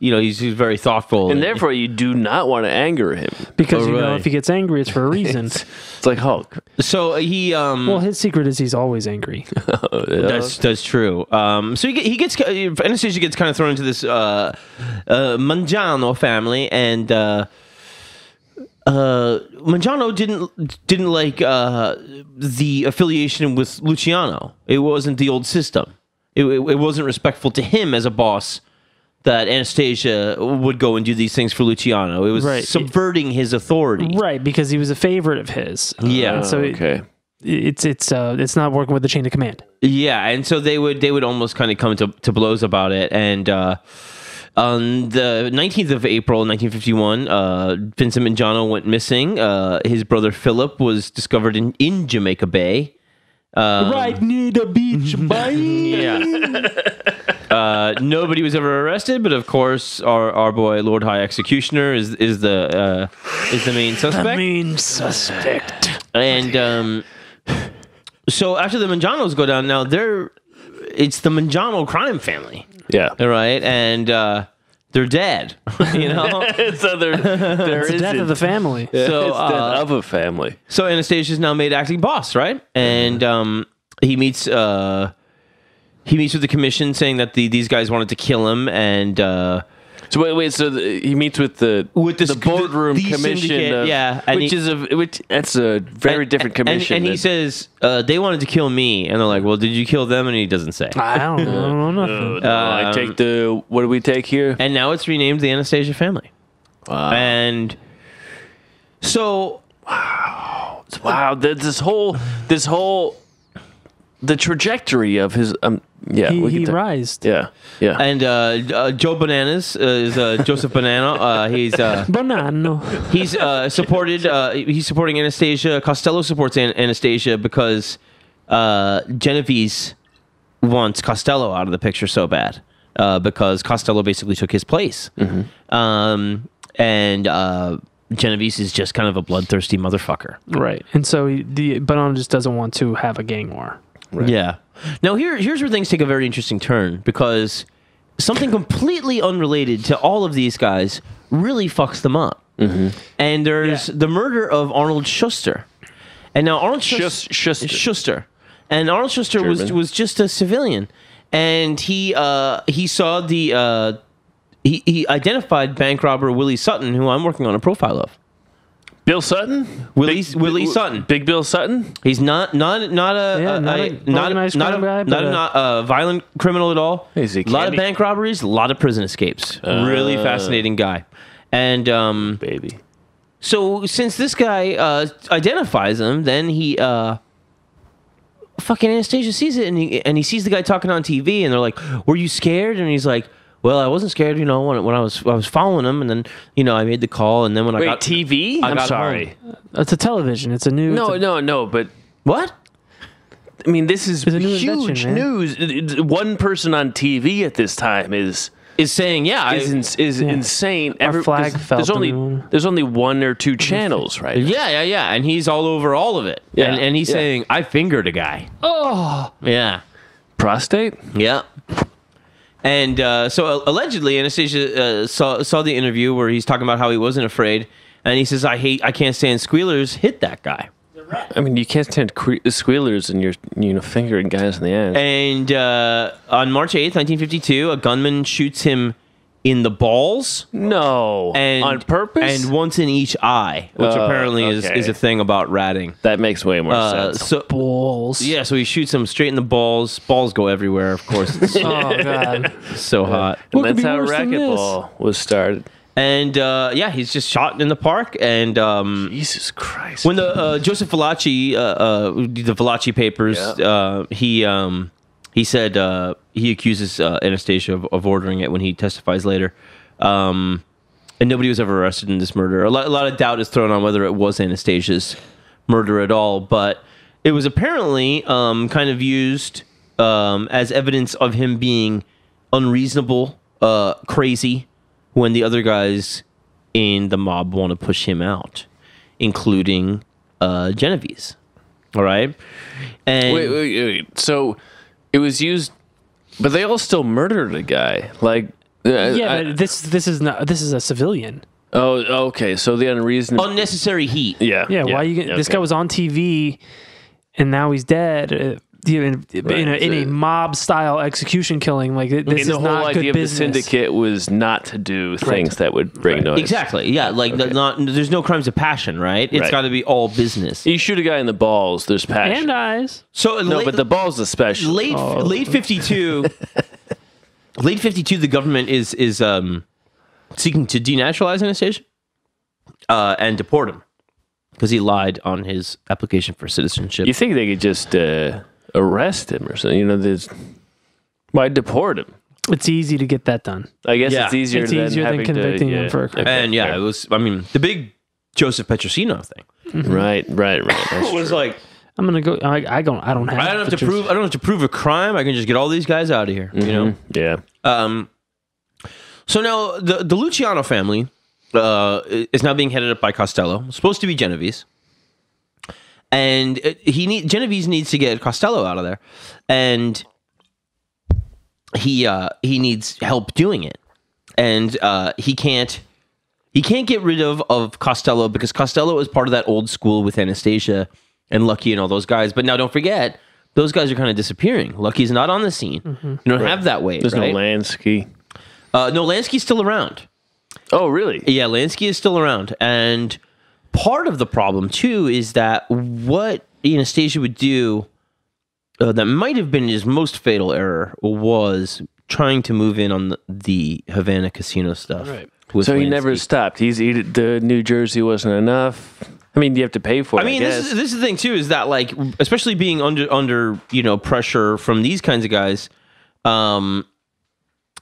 He's very thoughtful. And therefore, you do not want to anger him. Because, if he gets angry, it's for a reason. it's like Hulk. So he... well, his secret is he's always angry. Oh, yeah. That's true. So he gets... Anastasia gets kind of thrown into this Mangiano family, and Mangiano didn't like the affiliation with Luciano. It wasn't the old system. It wasn't respectful to him as a boss, that Anastasia would go and do these things for Luciano. It was subverting his authority. Right, because he was a favorite of his. Yeah. It's not working with the chain of command. Yeah, and so they would almost kind of come to blows about it. And on the 19th of April, 1951, Vincent Mangiano went missing. His brother Philip was discovered in Jamaica Bay. Right near the beach, bye. Yeah. Nobody was ever arrested, but of course, our boy Lord High Executioner is the main suspect. The main suspect. And so after the Mangianos go down, now it's the Mangiano crime family. Yeah. Right, and they're dead. You know, so it's the death of the family. So it's death of a family. So Anastasia's now made acting boss, right? And he meets with the commission, saying that these guys wanted to kill him, and so wait. So he meets with the boardroom commission, which is a very different commission. And he says they wanted to kill me, and they're like, "Well, did you kill them?" And he doesn't say. I don't know. Nothing. I take the. What do we take here? And now it's renamed the Anastasia family. Wow. And so wow, this whole the trajectory of his. He rised. Yeah. And Joe Bananas is Joseph Bonanno. Bonanno. He's supported. He's supporting Anastasia. Costello supports Anastasia because Genovese wants Costello out of the picture so bad because Costello basically took his place. Mm-hmm. Genovese is just kind of a bloodthirsty motherfucker, right? And so Bonanno just doesn't want to have a gang war. Right. Yeah. Now here's where things take a very interesting turn, because something completely unrelated to all of these guys really fucks them up. Mm-hmm. And there's the murder of Arnold Schuster. And now Arnold Schuster. And Arnold Schuster was just a civilian, and he saw the he identified bank robber Willie Sutton, who I'm working on a profile of. Bill Sutton, Willie Sutton, Big Bill Sutton. He's not a violent criminal at all. A lot of bank robberies, a lot of prison escapes. Really fascinating guy. And so since this guy identifies him, then he fucking Anastasia sees it, and he sees the guy talking on TV, and they're like, "Were you scared?" And he's like, "Well, I wasn't scared, when I was following him, and then, I made the call, and then when I got... Wait, TV? I'm sorry. Home. It's a television. It's a new... No, but... What? I mean, this is huge news. One person on TV at this time is saying, insane. Our flag fell. There's only one or two channels, right? Yeah, and he's all over all of it. Yeah. And he's saying, I fingered a guy. Oh! Yeah. Prostate? Yeah. And so allegedly, Anastasia saw the interview where he's talking about how he wasn't afraid, and he says, "I can't stand squealers. Hit that guy." I mean, you can't stand squealers, and you're fingering guys in the ass. And on March 8th, 1952, a gunman shoots him in the balls. No. And, on purpose? And once in each eye, which apparently is a thing about ratting. That makes way more sense. So, balls. Yeah, so he shoots him straight in the balls. Balls go everywhere, of course. Oh, God. So hot. And that's how racquetball was started. And, yeah, he's just shot in the park. And Jesus Christ. When the Joseph Valachi, the Valachi papers, he said he accuses Anastasia of ordering it when he testifies later. And nobody was ever arrested in this murder. A lot of doubt is thrown on whether it was Anastasia's murder at all. But it was apparently kind of used as evidence of him being unreasonable, crazy, when the other guys in the mob want to push him out, including Genovese. All right? And wait. So it was used, but they all still murdered a guy. Like, but this is a civilian. Oh, okay. So the unnecessary heat. Yeah. Yeah, why you get, this guy was on TV and now he's dead. In a mob style execution killing, like this is not good business. The whole idea of the syndicate was not to do things that would bring noise. Exactly. Yeah, like there's no crimes of passion, right? It's got to be all business. You shoot a guy in the balls, there's passion and eyes. So but the balls especially. Late 52. Late 52, the government is seeking to denaturalize Anastasia and deport him because he lied on his application for citizenship. You think they could just arrest him or something? You know, why deport him? It's easy to get that done. I guess it's easier than convicting him for a crime. And it was. I mean, the big Joseph Petrosino thing. Mm-hmm. Right. It was like, I'm gonna go. I don't have to prove. I don't have to prove a crime. I can just get all these guys out of here. Mm-hmm. You know. Yeah. So now the Luciano family is now being headed up by Costello. It's supposed to be Genovese. And Genovese needs to get Costello out of there, and he needs help doing it, and he can't get rid of Costello because Costello is part of that old school with Anastasia and Lucky and all those guys. But now don't forget, those guys are kind of disappearing. Lucky's not on the scene. Mm-hmm. You don't have that wave. There's no Lansky. No, Lansky's still around. Oh, really? Yeah, Lansky is still around, and part of the problem, too, is that what Anastasia would do that might have been his most fatal error was trying to move in on the Havana casino stuff. Right. So he never stopped. The New Jersey wasn't enough. I mean, you have to pay for it. I mean, this is the thing, too, is that, like, especially being under pressure from these kinds of guys,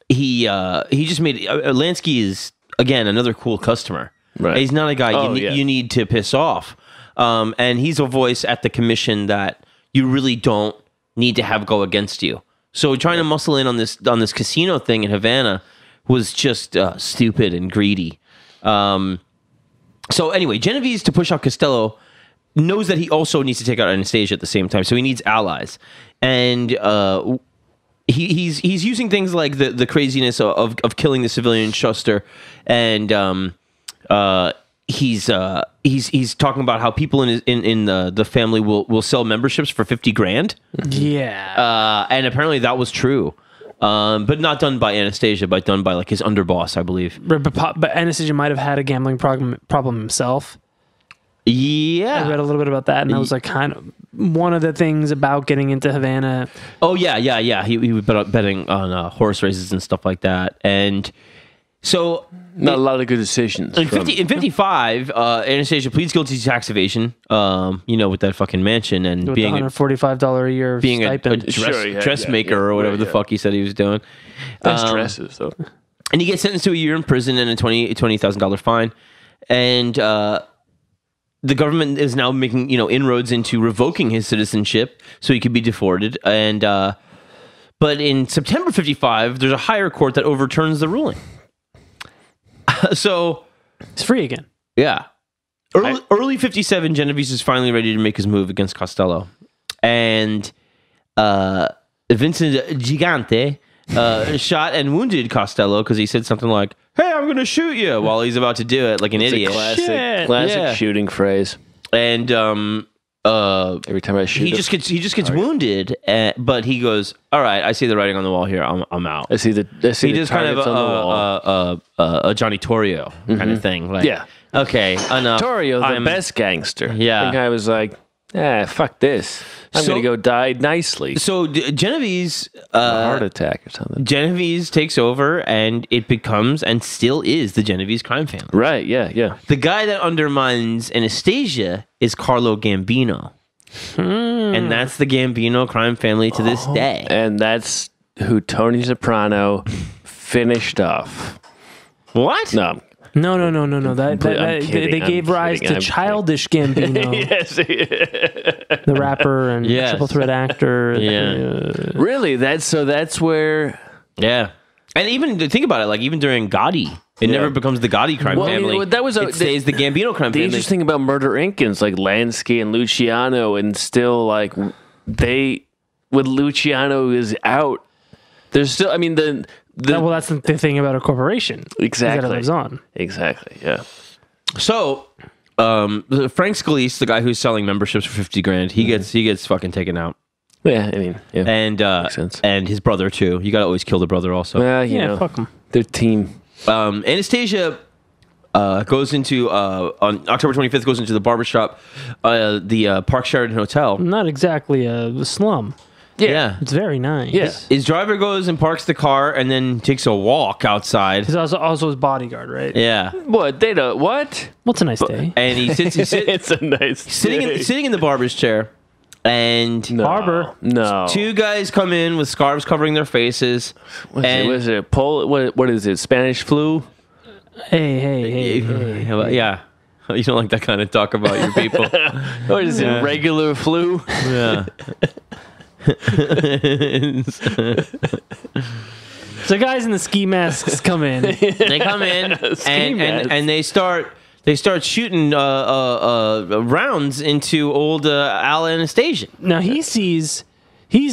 he just made... Lansky is, again, another cool customer. Right. He's not a guy you need to piss off. And he's a voice at the commission that you really don't need to have go against you. So trying to muscle in on this casino thing in Havana was just stupid and greedy. So anyway, Genovese, to push out Costello, knows that he also needs to take out Anastasia at the same time. So he needs allies. And he's using things like the craziness of killing the civilian Schuster and... he's talking about how people in the family will sell memberships for $50,000. Yeah. And apparently that was true, but not done by Anastasia, but done by like his underboss, I believe. But Anastasia might have had a gambling problem himself. Yeah, I read a little bit about that, and that was like kind of one of the things about getting into Havana. Oh yeah. He was betting on horse races and stuff like that, and. So not a lot of good decisions. In 55, Anastasia pleads guilty to tax evasion. With that fucking mansion and being $145 a year, being stipend. a dressmaker or whatever the fuck he said he was doing. That's dresses though. And he gets sentenced to a year in prison and a $20,000 fine. And the government is now making inroads into revoking his citizenship so he could be deported. And but in September 55, there's a higher court that overturns the ruling. So it's free again. Yeah. Early 57, Genovese is finally ready to make his move against Costello. And Vincent Gigante shot and wounded Costello because he said something like, "Hey, I'm going to shoot you," while he's about to do it like an idiot. Classic shooting phrase. And Every time I shoot, he just gets wounded, but he goes, "All right, I see the writing on the wall here. I'm out." He just kind of a Johnny Torrio kind of thing. Like, yeah. Okay. Enough. Torrio, the best gangster. Yeah. I think I was like, fuck this. I'm gonna go die nicely. So Genovese a heart attack or something. Genovese takes over, and it becomes and still is the Genovese crime family. Right. Yeah. Yeah. The guy that undermines Anastasia is Carlo Gambino. And that's the Gambino crime family to this day. And that's who Tony Soprano finished off. What? No. They gave rise to Childish Gambino. Yes. The rapper and triple threat actor. Yeah. Really? That's where... Yeah. And even, think about it, like even during Gotti... It never becomes the Gotti crime family. You know, it stays the Gambino crime family. The interesting thing about Murder Inc. is like Lansky and Luciano, and still like when Luciano is out, there's still. I mean well, that's the thing about a corporation. Exactly, that it lives on. Exactly. Yeah. So, Frank Scalise, the guy who's selling memberships for $50,000, he gets fucking taken out. Yeah, I mean, yeah, and his brother too. You gotta always kill the brother also. Well, you know, fuck them. Their team. Anastasia goes into on October 25th goes into the barbershop, the Park Sheraton Hotel. Not exactly a slum. Yeah, it's very nice. Yes, his driver goes and parks the car and then takes a walk outside. He's also his bodyguard, right? Yeah. What they don't what? Well, it's a nice day. And he sits. It's a nice day. Sitting in the barber's chair, and barber. No, two guys come in with scarves covering their faces. What is it? Spanish flu? Hey. Yeah, you don't like that kind of talk about your people. Or is it regular flu? Yeah. So guys in the ski masks come in. They come in and they start. They start shooting rounds into old Al Anastasia. Now he's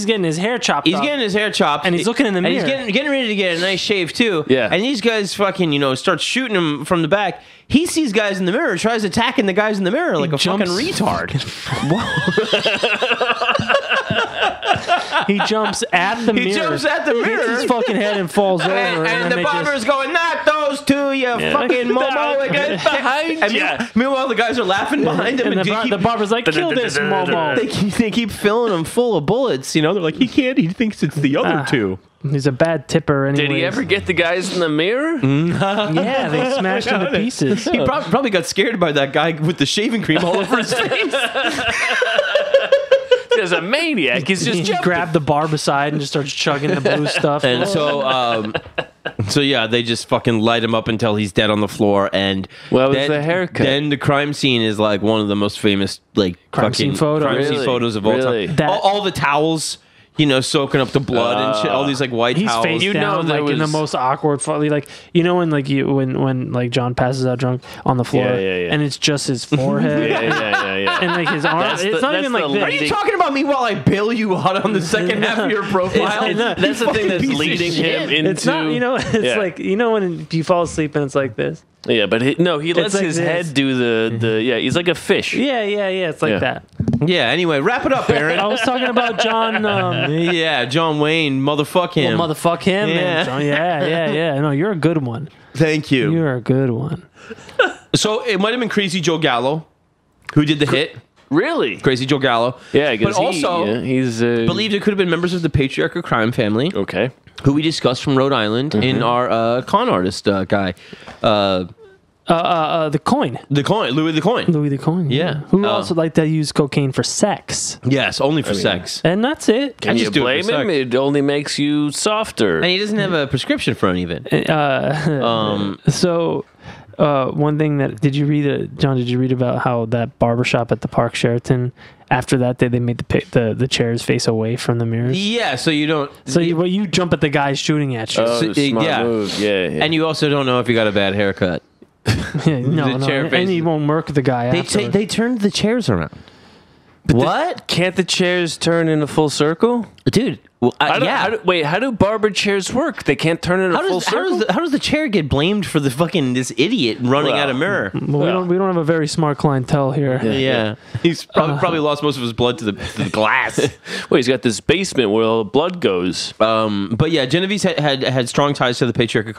getting his hair chopped. He's getting his hair chopped, and he's looking in the mirror. He's getting ready to get a nice shave too. Yeah. And these guys fucking start shooting him from the back. He sees guys in the mirror, tries attacking the guys in the mirror like a fucking retard. He jumps at the mirror. He jumps at the mirror. Hits his fucking head and falls over. And the barber's going, knock those two, you fucking Momo against behind you. Meanwhile, the guys are laughing behind him. And the barber's like, kill this Momo. They keep filling him full of bullets. They're like, he can't. He thinks it's the other two. He's a bad tipper anyways. Did he ever get the guys in the mirror? Yeah, they smashed him to pieces. He probably got scared by that guy with the shaving cream all over his face. As a maniac, he's just he grabbed the barbicide and just starts chugging the blue stuff. And so they just fucking light him up until he's dead on the floor. And was the haircut? Then the crime scene is like one of the most famous like crime scene photos of all time. All the towels. Soaking up the blood and shit. All these like white towels. He's face down, in the most awkward. Like when John passes out drunk on the floor, and it's just his forehead, and like his arms. It's not even like. Are you talking about me while I bail you out on the second half of your profile? That's the thing that's leading him into. It's not. It's like when you fall asleep and it's like this. Yeah, but he lets his head do the he's like a fish. Yeah, it's like that. Yeah, anyway, wrap it up, Aaron. I was talking about John... John Wayne, motherfuck him. Well, motherfuck him. Yeah. John, yeah. No, you're a good one. Thank you. You're a good one. So it might have been Crazy Joe Gallo who did the hit. Really? Crazy Joe Gallo. Yeah, I guess he's believed it could have been members of the patriarchal crime family. Okay. Who we discussed from Rhode Island in our con artist guy. Louis the Coin. Yeah. Who also liked to use cocaine for sex. Yes, only for sex. And that's it. Can you blame him? It only makes you softer. And he doesn't have a prescription for any of it. One thing that... Did you read about how that barbershop at the Park Sheraton, after that day, they made the chairs face away from the mirrors? Yeah, so you don't... you jump at the guy shooting at you. Smart move. Yeah. And you also don't know if you got a bad haircut. Yeah, no, and he won't murk the guy. They turned the chairs around. But what? Can't the chairs turn in a full circle? Dude, well, wait, how do barber chairs work? They can't turn in a full circle? How does the chair get blamed for the fucking this idiot running out of mirror? Well, we don't have a very smart clientele here. Yeah. He's probably lost most of his blood to the glass. Well, he's got this basement where all the blood goes. But yeah, Genovese had strong ties to the patriarchal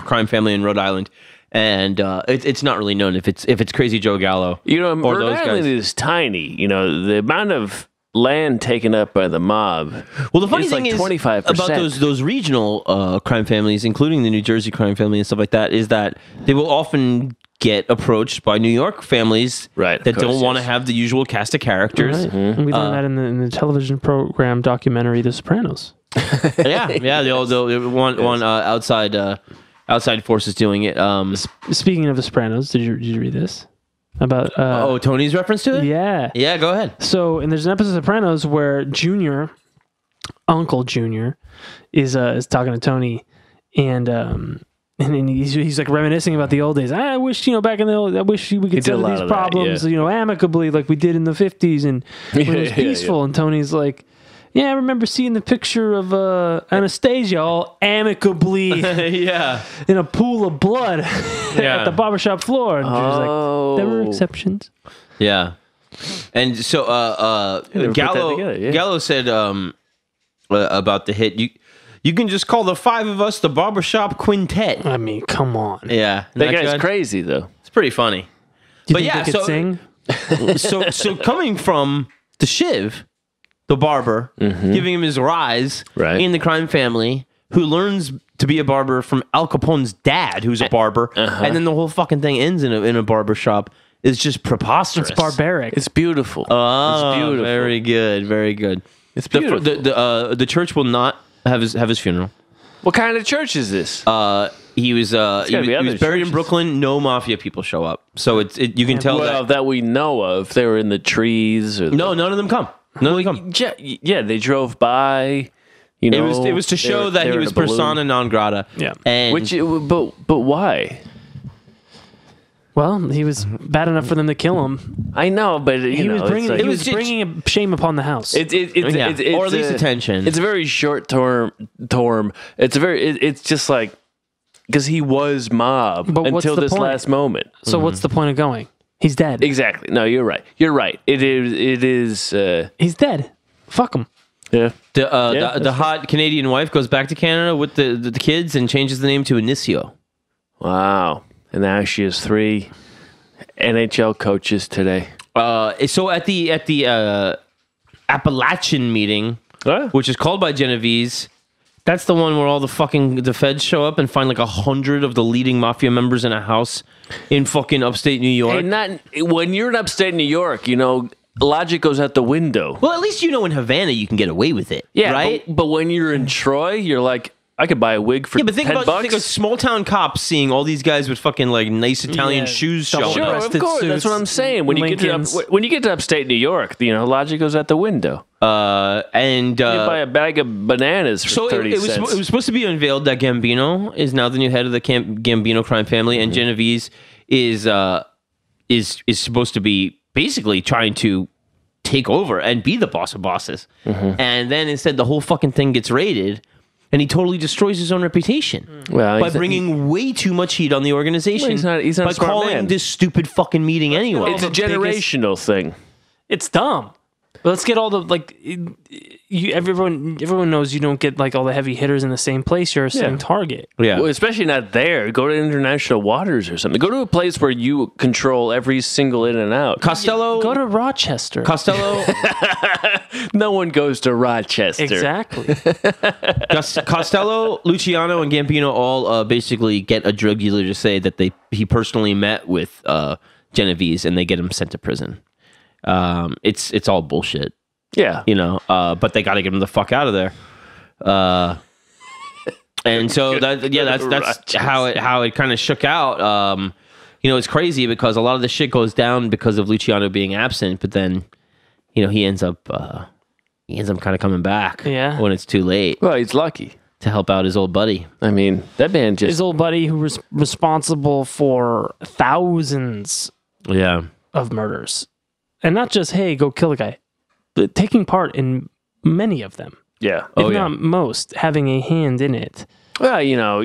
crime family in Rhode Island. And it's not really known if it's Crazy Joe Gallo. You know, Rhode Island is tiny. You know, the amount of land taken up by the mob. Well, the funny thing is 25% about those regional crime families, including the New Jersey crime family and stuff like that, is that they will often get approached by New York families that don't want to have the usual cast of characters. Right. Mm-hmm. And we learned that in the television program documentary The Sopranos. They'll want outside. Outside forces doing it. Speaking of The Sopranos, did you read this? About Tony's reference to it? Yeah. Yeah, go ahead. So, and there's an episode of Sopranos where Uncle Junior, is talking to Tony, and he's like reminiscing about the old days. I wish, you know, back in the old, I wish we could settle these problems, you know, amicably like we did in the 50s and when it was peaceful. And Tony's like, yeah, I remember seeing the picture of Anastasia all amicably in a pool of blood at the barbershop floor. And she was like, there were exceptions. Yeah. And so Gallo said about the hit, you can just call the five of us the barbershop quintet. I mean, come on. Yeah. That guy's crazy, though. It's pretty funny. Do you think they could sing? So coming from the Shiv, the barber, giving him his rise in the crime family, who learns to be a barber from Al Capone's dad, who's a barber, and then the whole fucking thing ends in a barber shop. It's just preposterous. It's barbaric. It's beautiful. Oh, it's beautiful. Very good, very good. It's beautiful. The church will not have his funeral. What kind of church is this? He was buried in Brooklyn. No mafia people show up, so it's you can tell that we know of. They were in the trees. None of them come. They drove by. You know, it was to show that he was persona non grata. Yeah, and but why? Well, he was bad enough for them to kill him. I know, but he was bringing shame upon the house. Or at least attention. It's a very short term. It's just like because he was mob until this last moment. So what's the point of going? He's dead. Exactly. No, you're right. You're right. It is. He's dead. Fuck him. Yeah. The hot Canadian wife goes back to Canada with the kids and changes the name to Inicio. Wow. And now she has 3 NHL coaches today. So at the Appalachian meeting, which is called by Genovese. That's the one where all the feds show up and find like 100 of the leading mafia members in a house in fucking upstate New York. And when you're in upstate New York, you know, logic goes out the window. Well, at least you know in Havana you can get away with it. Yeah, right? But when you're in Troy, you're like, I could buy a wig for $10. Think of small town cops seeing all these guys with fucking like nice Italian shoes showing. Sure, of course. Suits, that's what I'm saying. When you get to upstate New York, you know, logic goes out the window. You buy a bag of bananas for 30 cents. It was supposed to be unveiled that Gambino is now the new head of the Gambino crime family, and Genovese is supposed to be basically trying to take over and be the boss of bosses. And then instead, the whole fucking thing gets raided. And he totally destroys his own reputation by bringing way too much heat on the organization. Well, he's not by calling this stupid fucking meeting anyway. It's a generational thing. It's dumb. But let's get all the everyone knows you don't get like all the heavy hitters in the same place. You're a same target. Yeah, well, especially not there. Go to international waters or something. Go to a place where you control every single in and out. Costello. Go to Rochester. Costello. No one goes to Rochester. Exactly. Costello, Luciano, and Gambino all basically get a drug dealer to say that he personally met with Genovese, and they get him sent to prison. It's all bullshit. Yeah. You know, but they got to get him the fuck out of there. And so that's how it kind of shook out. You know, it's crazy because a lot of the shit goes down because of Luciano being absent, but then, you know, he ends up kind of coming back when it's too late. Well, he's lucky to help out his old buddy. I mean, that man just his old buddy who was responsible for thousands of murders. And not just, hey, go kill a guy. taking part in many of them. Yeah. If not most, having a hand in it. Well, so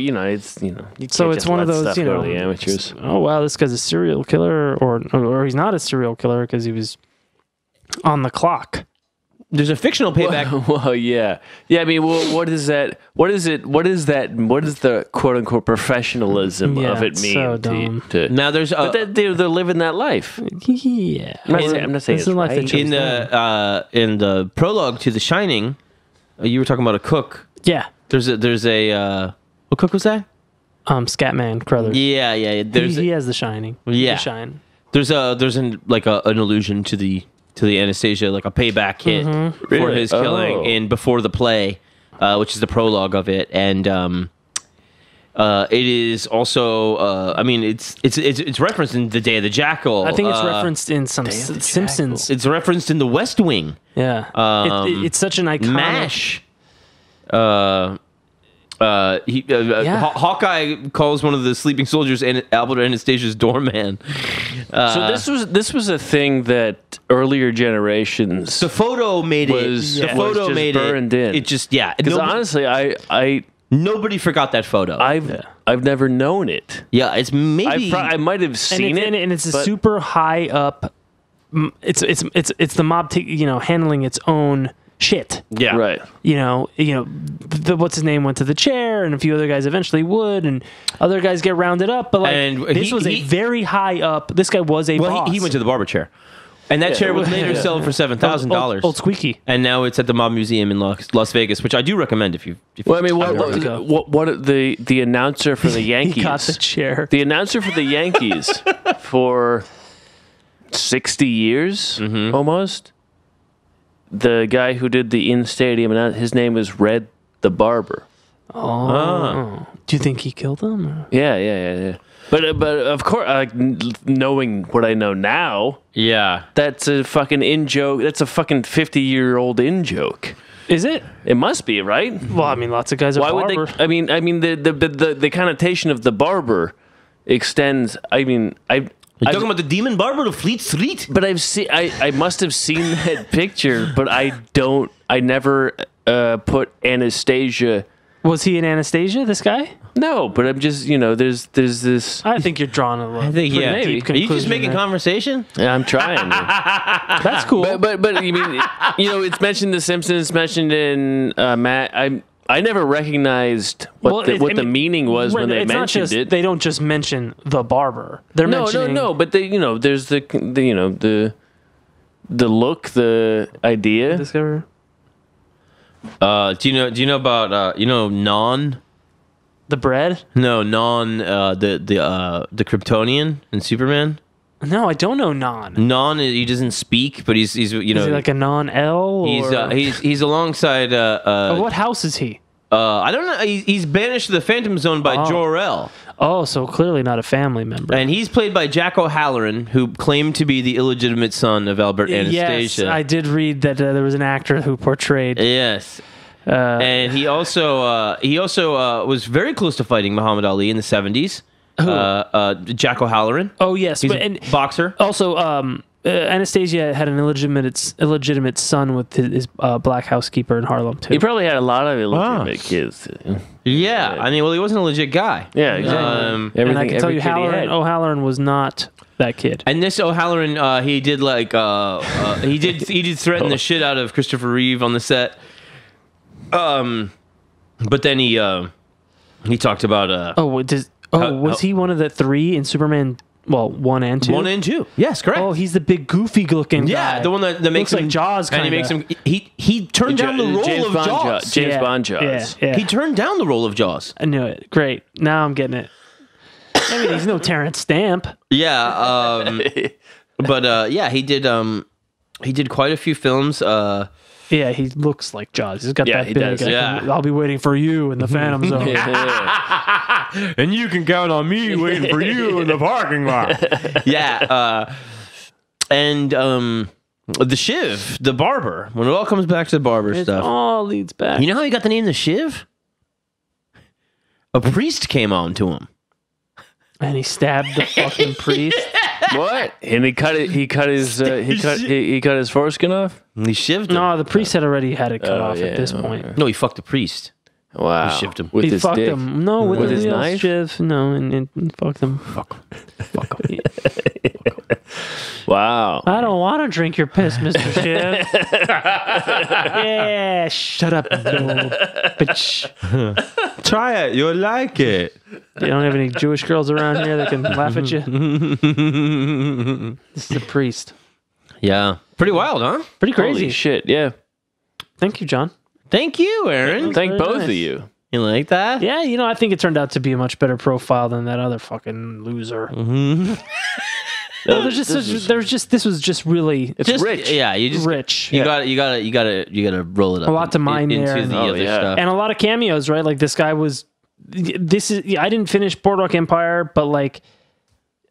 it's one of those, the amateurs. Oh, wow, this guy's a serial killer, or he's not a serial killer because he was on the clock. There's a fictional payback. Well, yeah. Yeah, I mean, what is that? What is it? What is that? What is the quote-unquote professionalism of it mean? So dumb. Now, there's... But they're living that life. Yeah. I'm not saying it's right. In the prologue to The Shining, you were talking about a cook. Yeah. There's a what cook was that? Scatman Crothers. Yeah. He has The Shining. Yeah. The Shine. There's an allusion to the Anastasia, like a payback hit for his killing in Before the Play, which is the prologue of it, and it is also it's referenced in The Day of the Jackal. I think it's referenced in some Simpsons. Jackal. It's referenced in The West Wing. Yeah, it's such an iconic. MASH. Hawkeye calls one of the sleeping soldiers Albert Anastasia's doorman. So this was a thing that earlier generations. The photo made was, it. Yeah. The photo was just made burned it. In. It just Because honestly, I nobody forgot that photo. I've never known it. Yeah, it's maybe I might have seen it, and it's a super high up. It's the mob handling its own shit. Yeah. Right. The what's his name went to the chair, and a few other guys eventually would, and other guys get rounded up. But this was a very high up. This guy was a boss. He went to the barber chair, and that chair was later sold for $7,000. Old squeaky. And now it's at the Mob Museum in Las Vegas, which I do recommend if you. The announcer for the Yankees he got the chair. The announcer for the Yankees for 60 years almost. The guy who did the in-stadium, his name was Red the Barber. Oh. Do you think he killed him? Or? Yeah. But of course, knowing what I know now, that's a fucking in-joke. That's a fucking 50-year-old in-joke. Is it? It must be, right? Well, I mean, lots of guys are barber. I mean, the connotation of the barber extends, You're talking about the demon barber of Fleet Street? But I must have seen that picture, but I never put Anastasia. Was he in Anastasia, this guy? No, but I'm just, there's this. I think you're drawing a line. I think, maybe. Are you just making conversation? Yeah, I'm trying. That's cool. But it's mentioned in The Simpsons, it's mentioned in Matt. I never recognized what the meaning was when they mentioned it. They don't just mention the barber. They're mentioning no. But they, there's the look, the idea. Discover. Do you know about naan? The bread? No, naan. The Kryptonian in Superman. No, I don't know naan. Naan, he doesn't speak, but he's. Is he like a non-L? He's alongside. What house is he? I don't know. He's banished to the Phantom Zone by Jor-El. Oh, so clearly not a family member. And he's played by Jack O'Halloran, who claimed to be the illegitimate son of Albert Anastasia. Yes, I did read that there was an actor who portrayed. Yes. And he also was very close to fighting Muhammad Ali in the 70s. Who? Jack O'Halloran. Oh yes, he's a boxer. Also, Anastasia had an illegitimate son with his black housekeeper in Harlem too. He probably had a lot of illegitimate kids. Yeah, he wasn't a legit guy. Yeah, exactly. And I can tell you, O'Halloran was not that kid. And this O'Halloran, he did threaten the shit out of Christopher Reeve on the set. But then he talked about was he one of the three in Superman? Well, 1 and 2. 1 and 2. Yes, correct. Oh, he's the big goofy looking guy. Yeah, the one that makes him like Jaws. Kinda. And he makes him. He turned down the role of Jaws. James Bond Jaws. Yeah. He turned down the role of Jaws. I knew it. Great. Now I'm getting it. He's no Terrence Stamp. Yeah. He did. He did quite a few films. Yeah, he looks like Jaws. He's got that big. I'll be waiting for you in the Phantom Zone. And you can count on me waiting for you in the parking lot. And the Shiv, the barber. When it all comes back to the barber stuff. It all leads back. You know how he got the name the Shiv? A priest came on to him. And he stabbed the fucking priest. What? And he cut it. He cut his foreskin off. And he shivved him. No, the priest had already had it cut off at this point. No, he fucked the priest. Wow. He shivved him with his dick. Him. No, with his knife. Shiv. No, and fucked him. Fuck him. Fuck him. Wow. I don't want to drink your piss, Mr. Shiv. Yeah, shut up, little bitch. Try it. You'll like it. You don't have any Jewish girls around here that can laugh at you? This is a priest. Yeah. Pretty wild, huh? Pretty crazy. Holy shit, yeah. Thank you, John. Thank you, Aaron. Thank both of you. You like that? Yeah, you know, I think it turned out to be a much better profile than that other fucking loser. Mm-hmm. No, this was just really rich. Yeah, rich. You gotta roll it up. A lot to mine there, into the other stuff. And a lot of cameos, right? Like this guy was. This is. I didn't finish Boardwalk Empire, but like,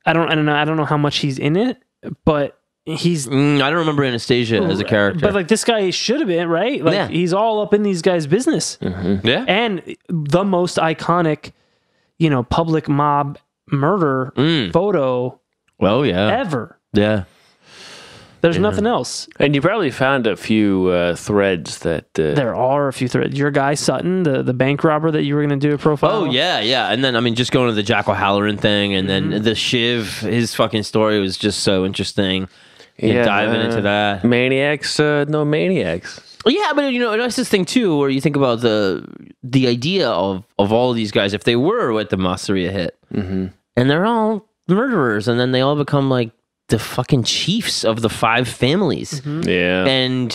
I don't know. I don't know how much he's in it, but he's. I don't remember Anastasia as a character, but like this guy should have been, right? Like he's all up in these guys' business. Mm-hmm. Yeah, and the most iconic, you know, public mob murder photo. Well, yeah. Ever. Yeah. There's nothing else. And you probably found a few threads that... there are a few threads. Your guy, Sutton, the bank robber that you were going to do a profile. Oh, yeah, yeah. And then, I mean, just going to the Jack O'Halloran thing, and then the Shiv, his fucking story was just so interesting. Yeah, diving into that. Maniacs, no maniacs. Yeah, but, you know, that's this thing, too, where you think about the idea of all of these guys, if they were what the Masseria hit, and they're all... murderers, and then they all become like the fucking chiefs of the five families. Yeah, and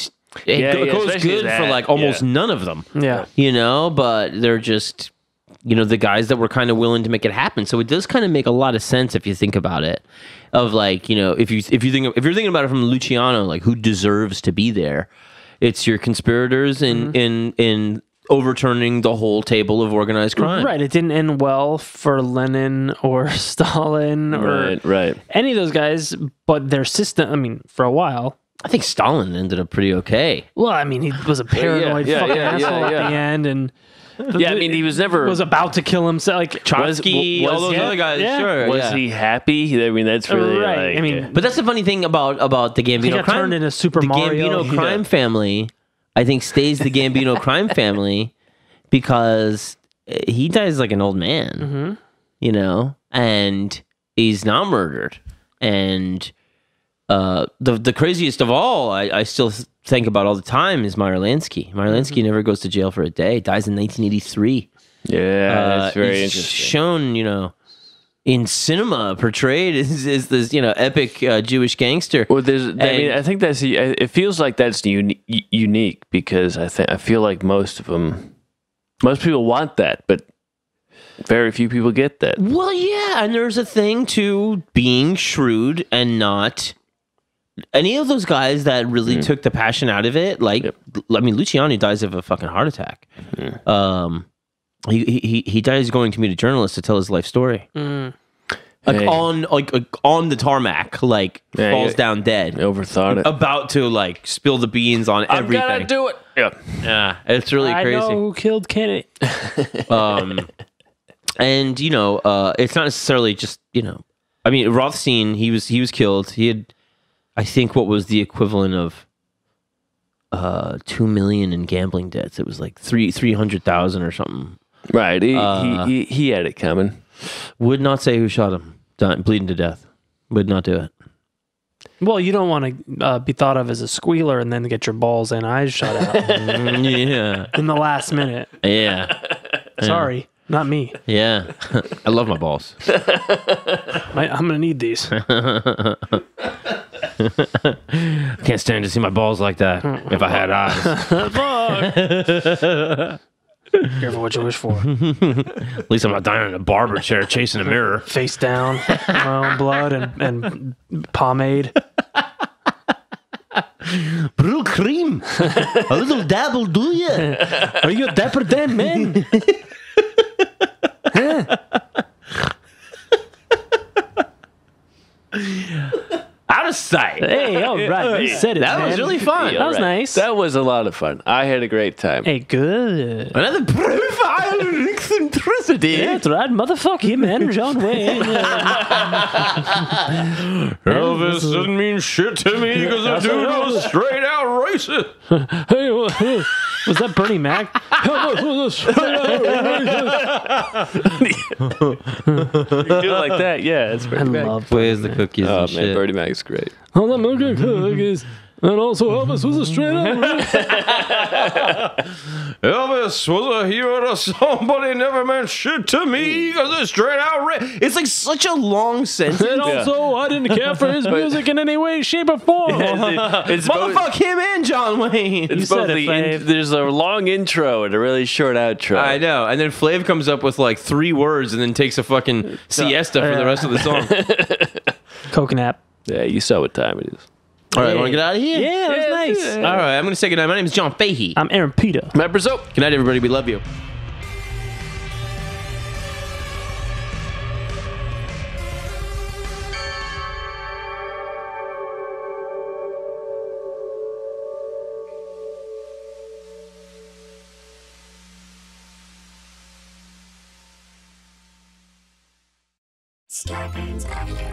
it goes good for like almost none of them. Yeah, you know, but they're just, you know, the guys that were kind of willing to make it happen. So it does kind of make a lot of sense if you think about it. Of like, you know, if you're thinking about it from Luciano, like who deserves to be there? It's your conspirators in overturning the whole table of organized crime. Right. It didn't end well for Lenin or Stalin or any of those guys, but their system, I mean, for a while. I think Stalin ended up pretty okay. Well, I mean, he was a paranoid fucking asshole at the end, and I mean, he was never... was about to kill himself. Like, Trotsky, all those other guys, sure. Was he happy? I mean, that's really... Right. Like, I mean, but that's the funny thing about the Gambino crime. He got turned into Super Mario. The Gambino crime family... I think stays the Gambino crime family because he dies like an old man, you know, and he's not murdered. And the craziest of all, I still think about all the time, is Meyer Lansky. Meyer Lansky never goes to jail for a day. Dies in 1983. Yeah, that's very interesting. Shown, you know, in cinema, portrayed as this, you know, epic Jewish gangster. Well, I think that's. It feels like that's unique because I feel like most people want that, but very few people get that. Well, yeah, and there's a thing to being shrewd and not any of those guys that really took the passion out of it. Like, I mean, Luciano dies of a fucking heart attack. He dies going to meet a journalist to tell his life story. On the tarmac, falls down dead. Overthought it. About to spill the beans on everything. I'm gonna do it. Yeah, it's really crazy. I know who killed Kennedy. And you know, it's not necessarily just, you know, I mean, Rothstein. He was killed. He had, I think, what was the equivalent of 2 million in gambling debts. It was like 300,000 or something. Right, he had it coming. Would not say who shot him, bleeding to death. Would not do it. Well, you don't want to be thought of as a squealer and then get your balls and eyes shot out. In the last minute. Yeah. Sorry, not me. Yeah, I love my balls. I'm gonna need these. Can't stand to see my balls like that. If I had eyes. Careful what you wish for. At least I'm not dying in a barber chair chasing a mirror. Face down, my own blood and pomade. Brew cream. A little dab will do you. Are you a dapper damn man? Huh? Out of sight. Hey, all right. You said it. That was really fun. That was nice. That was a lot of fun. I had a great time. Hey, good. Another profile in eccentricity. That's right. Motherfuck him and John Wayne. Elvis doesn't mean shit to me because the dude was straight out racist. Hey, was that Bernie Mac? Elvis was straight out racist. You do it like that, yeah. It's Bernie Mac. I love Where's the cookies? Oh, and man, shit. Bernie Mac is great. Oh, the milk cookies. And also, Elvis was a straight up. Elvis was a hero to somebody, never meant shit to me because it's straight out. It's like such a long sentence. And also, I didn't care for his music in any way, shape, or form. It's motherfuck both, him and John Wayne. It's both there's a long intro and a really short outro. I know. And then Flav comes up with like 3 words and then takes a fucking siesta for the rest of the song. Coconut. Yeah, you saw what time it is. All right, want to get out of here? Yeah, that was nice. All right, I'm going to say goodnight. My name is John Fahey. I'm Aaron Peter. I'm Matt Brazo. Good night, everybody. We love you. Star Bands Avenue.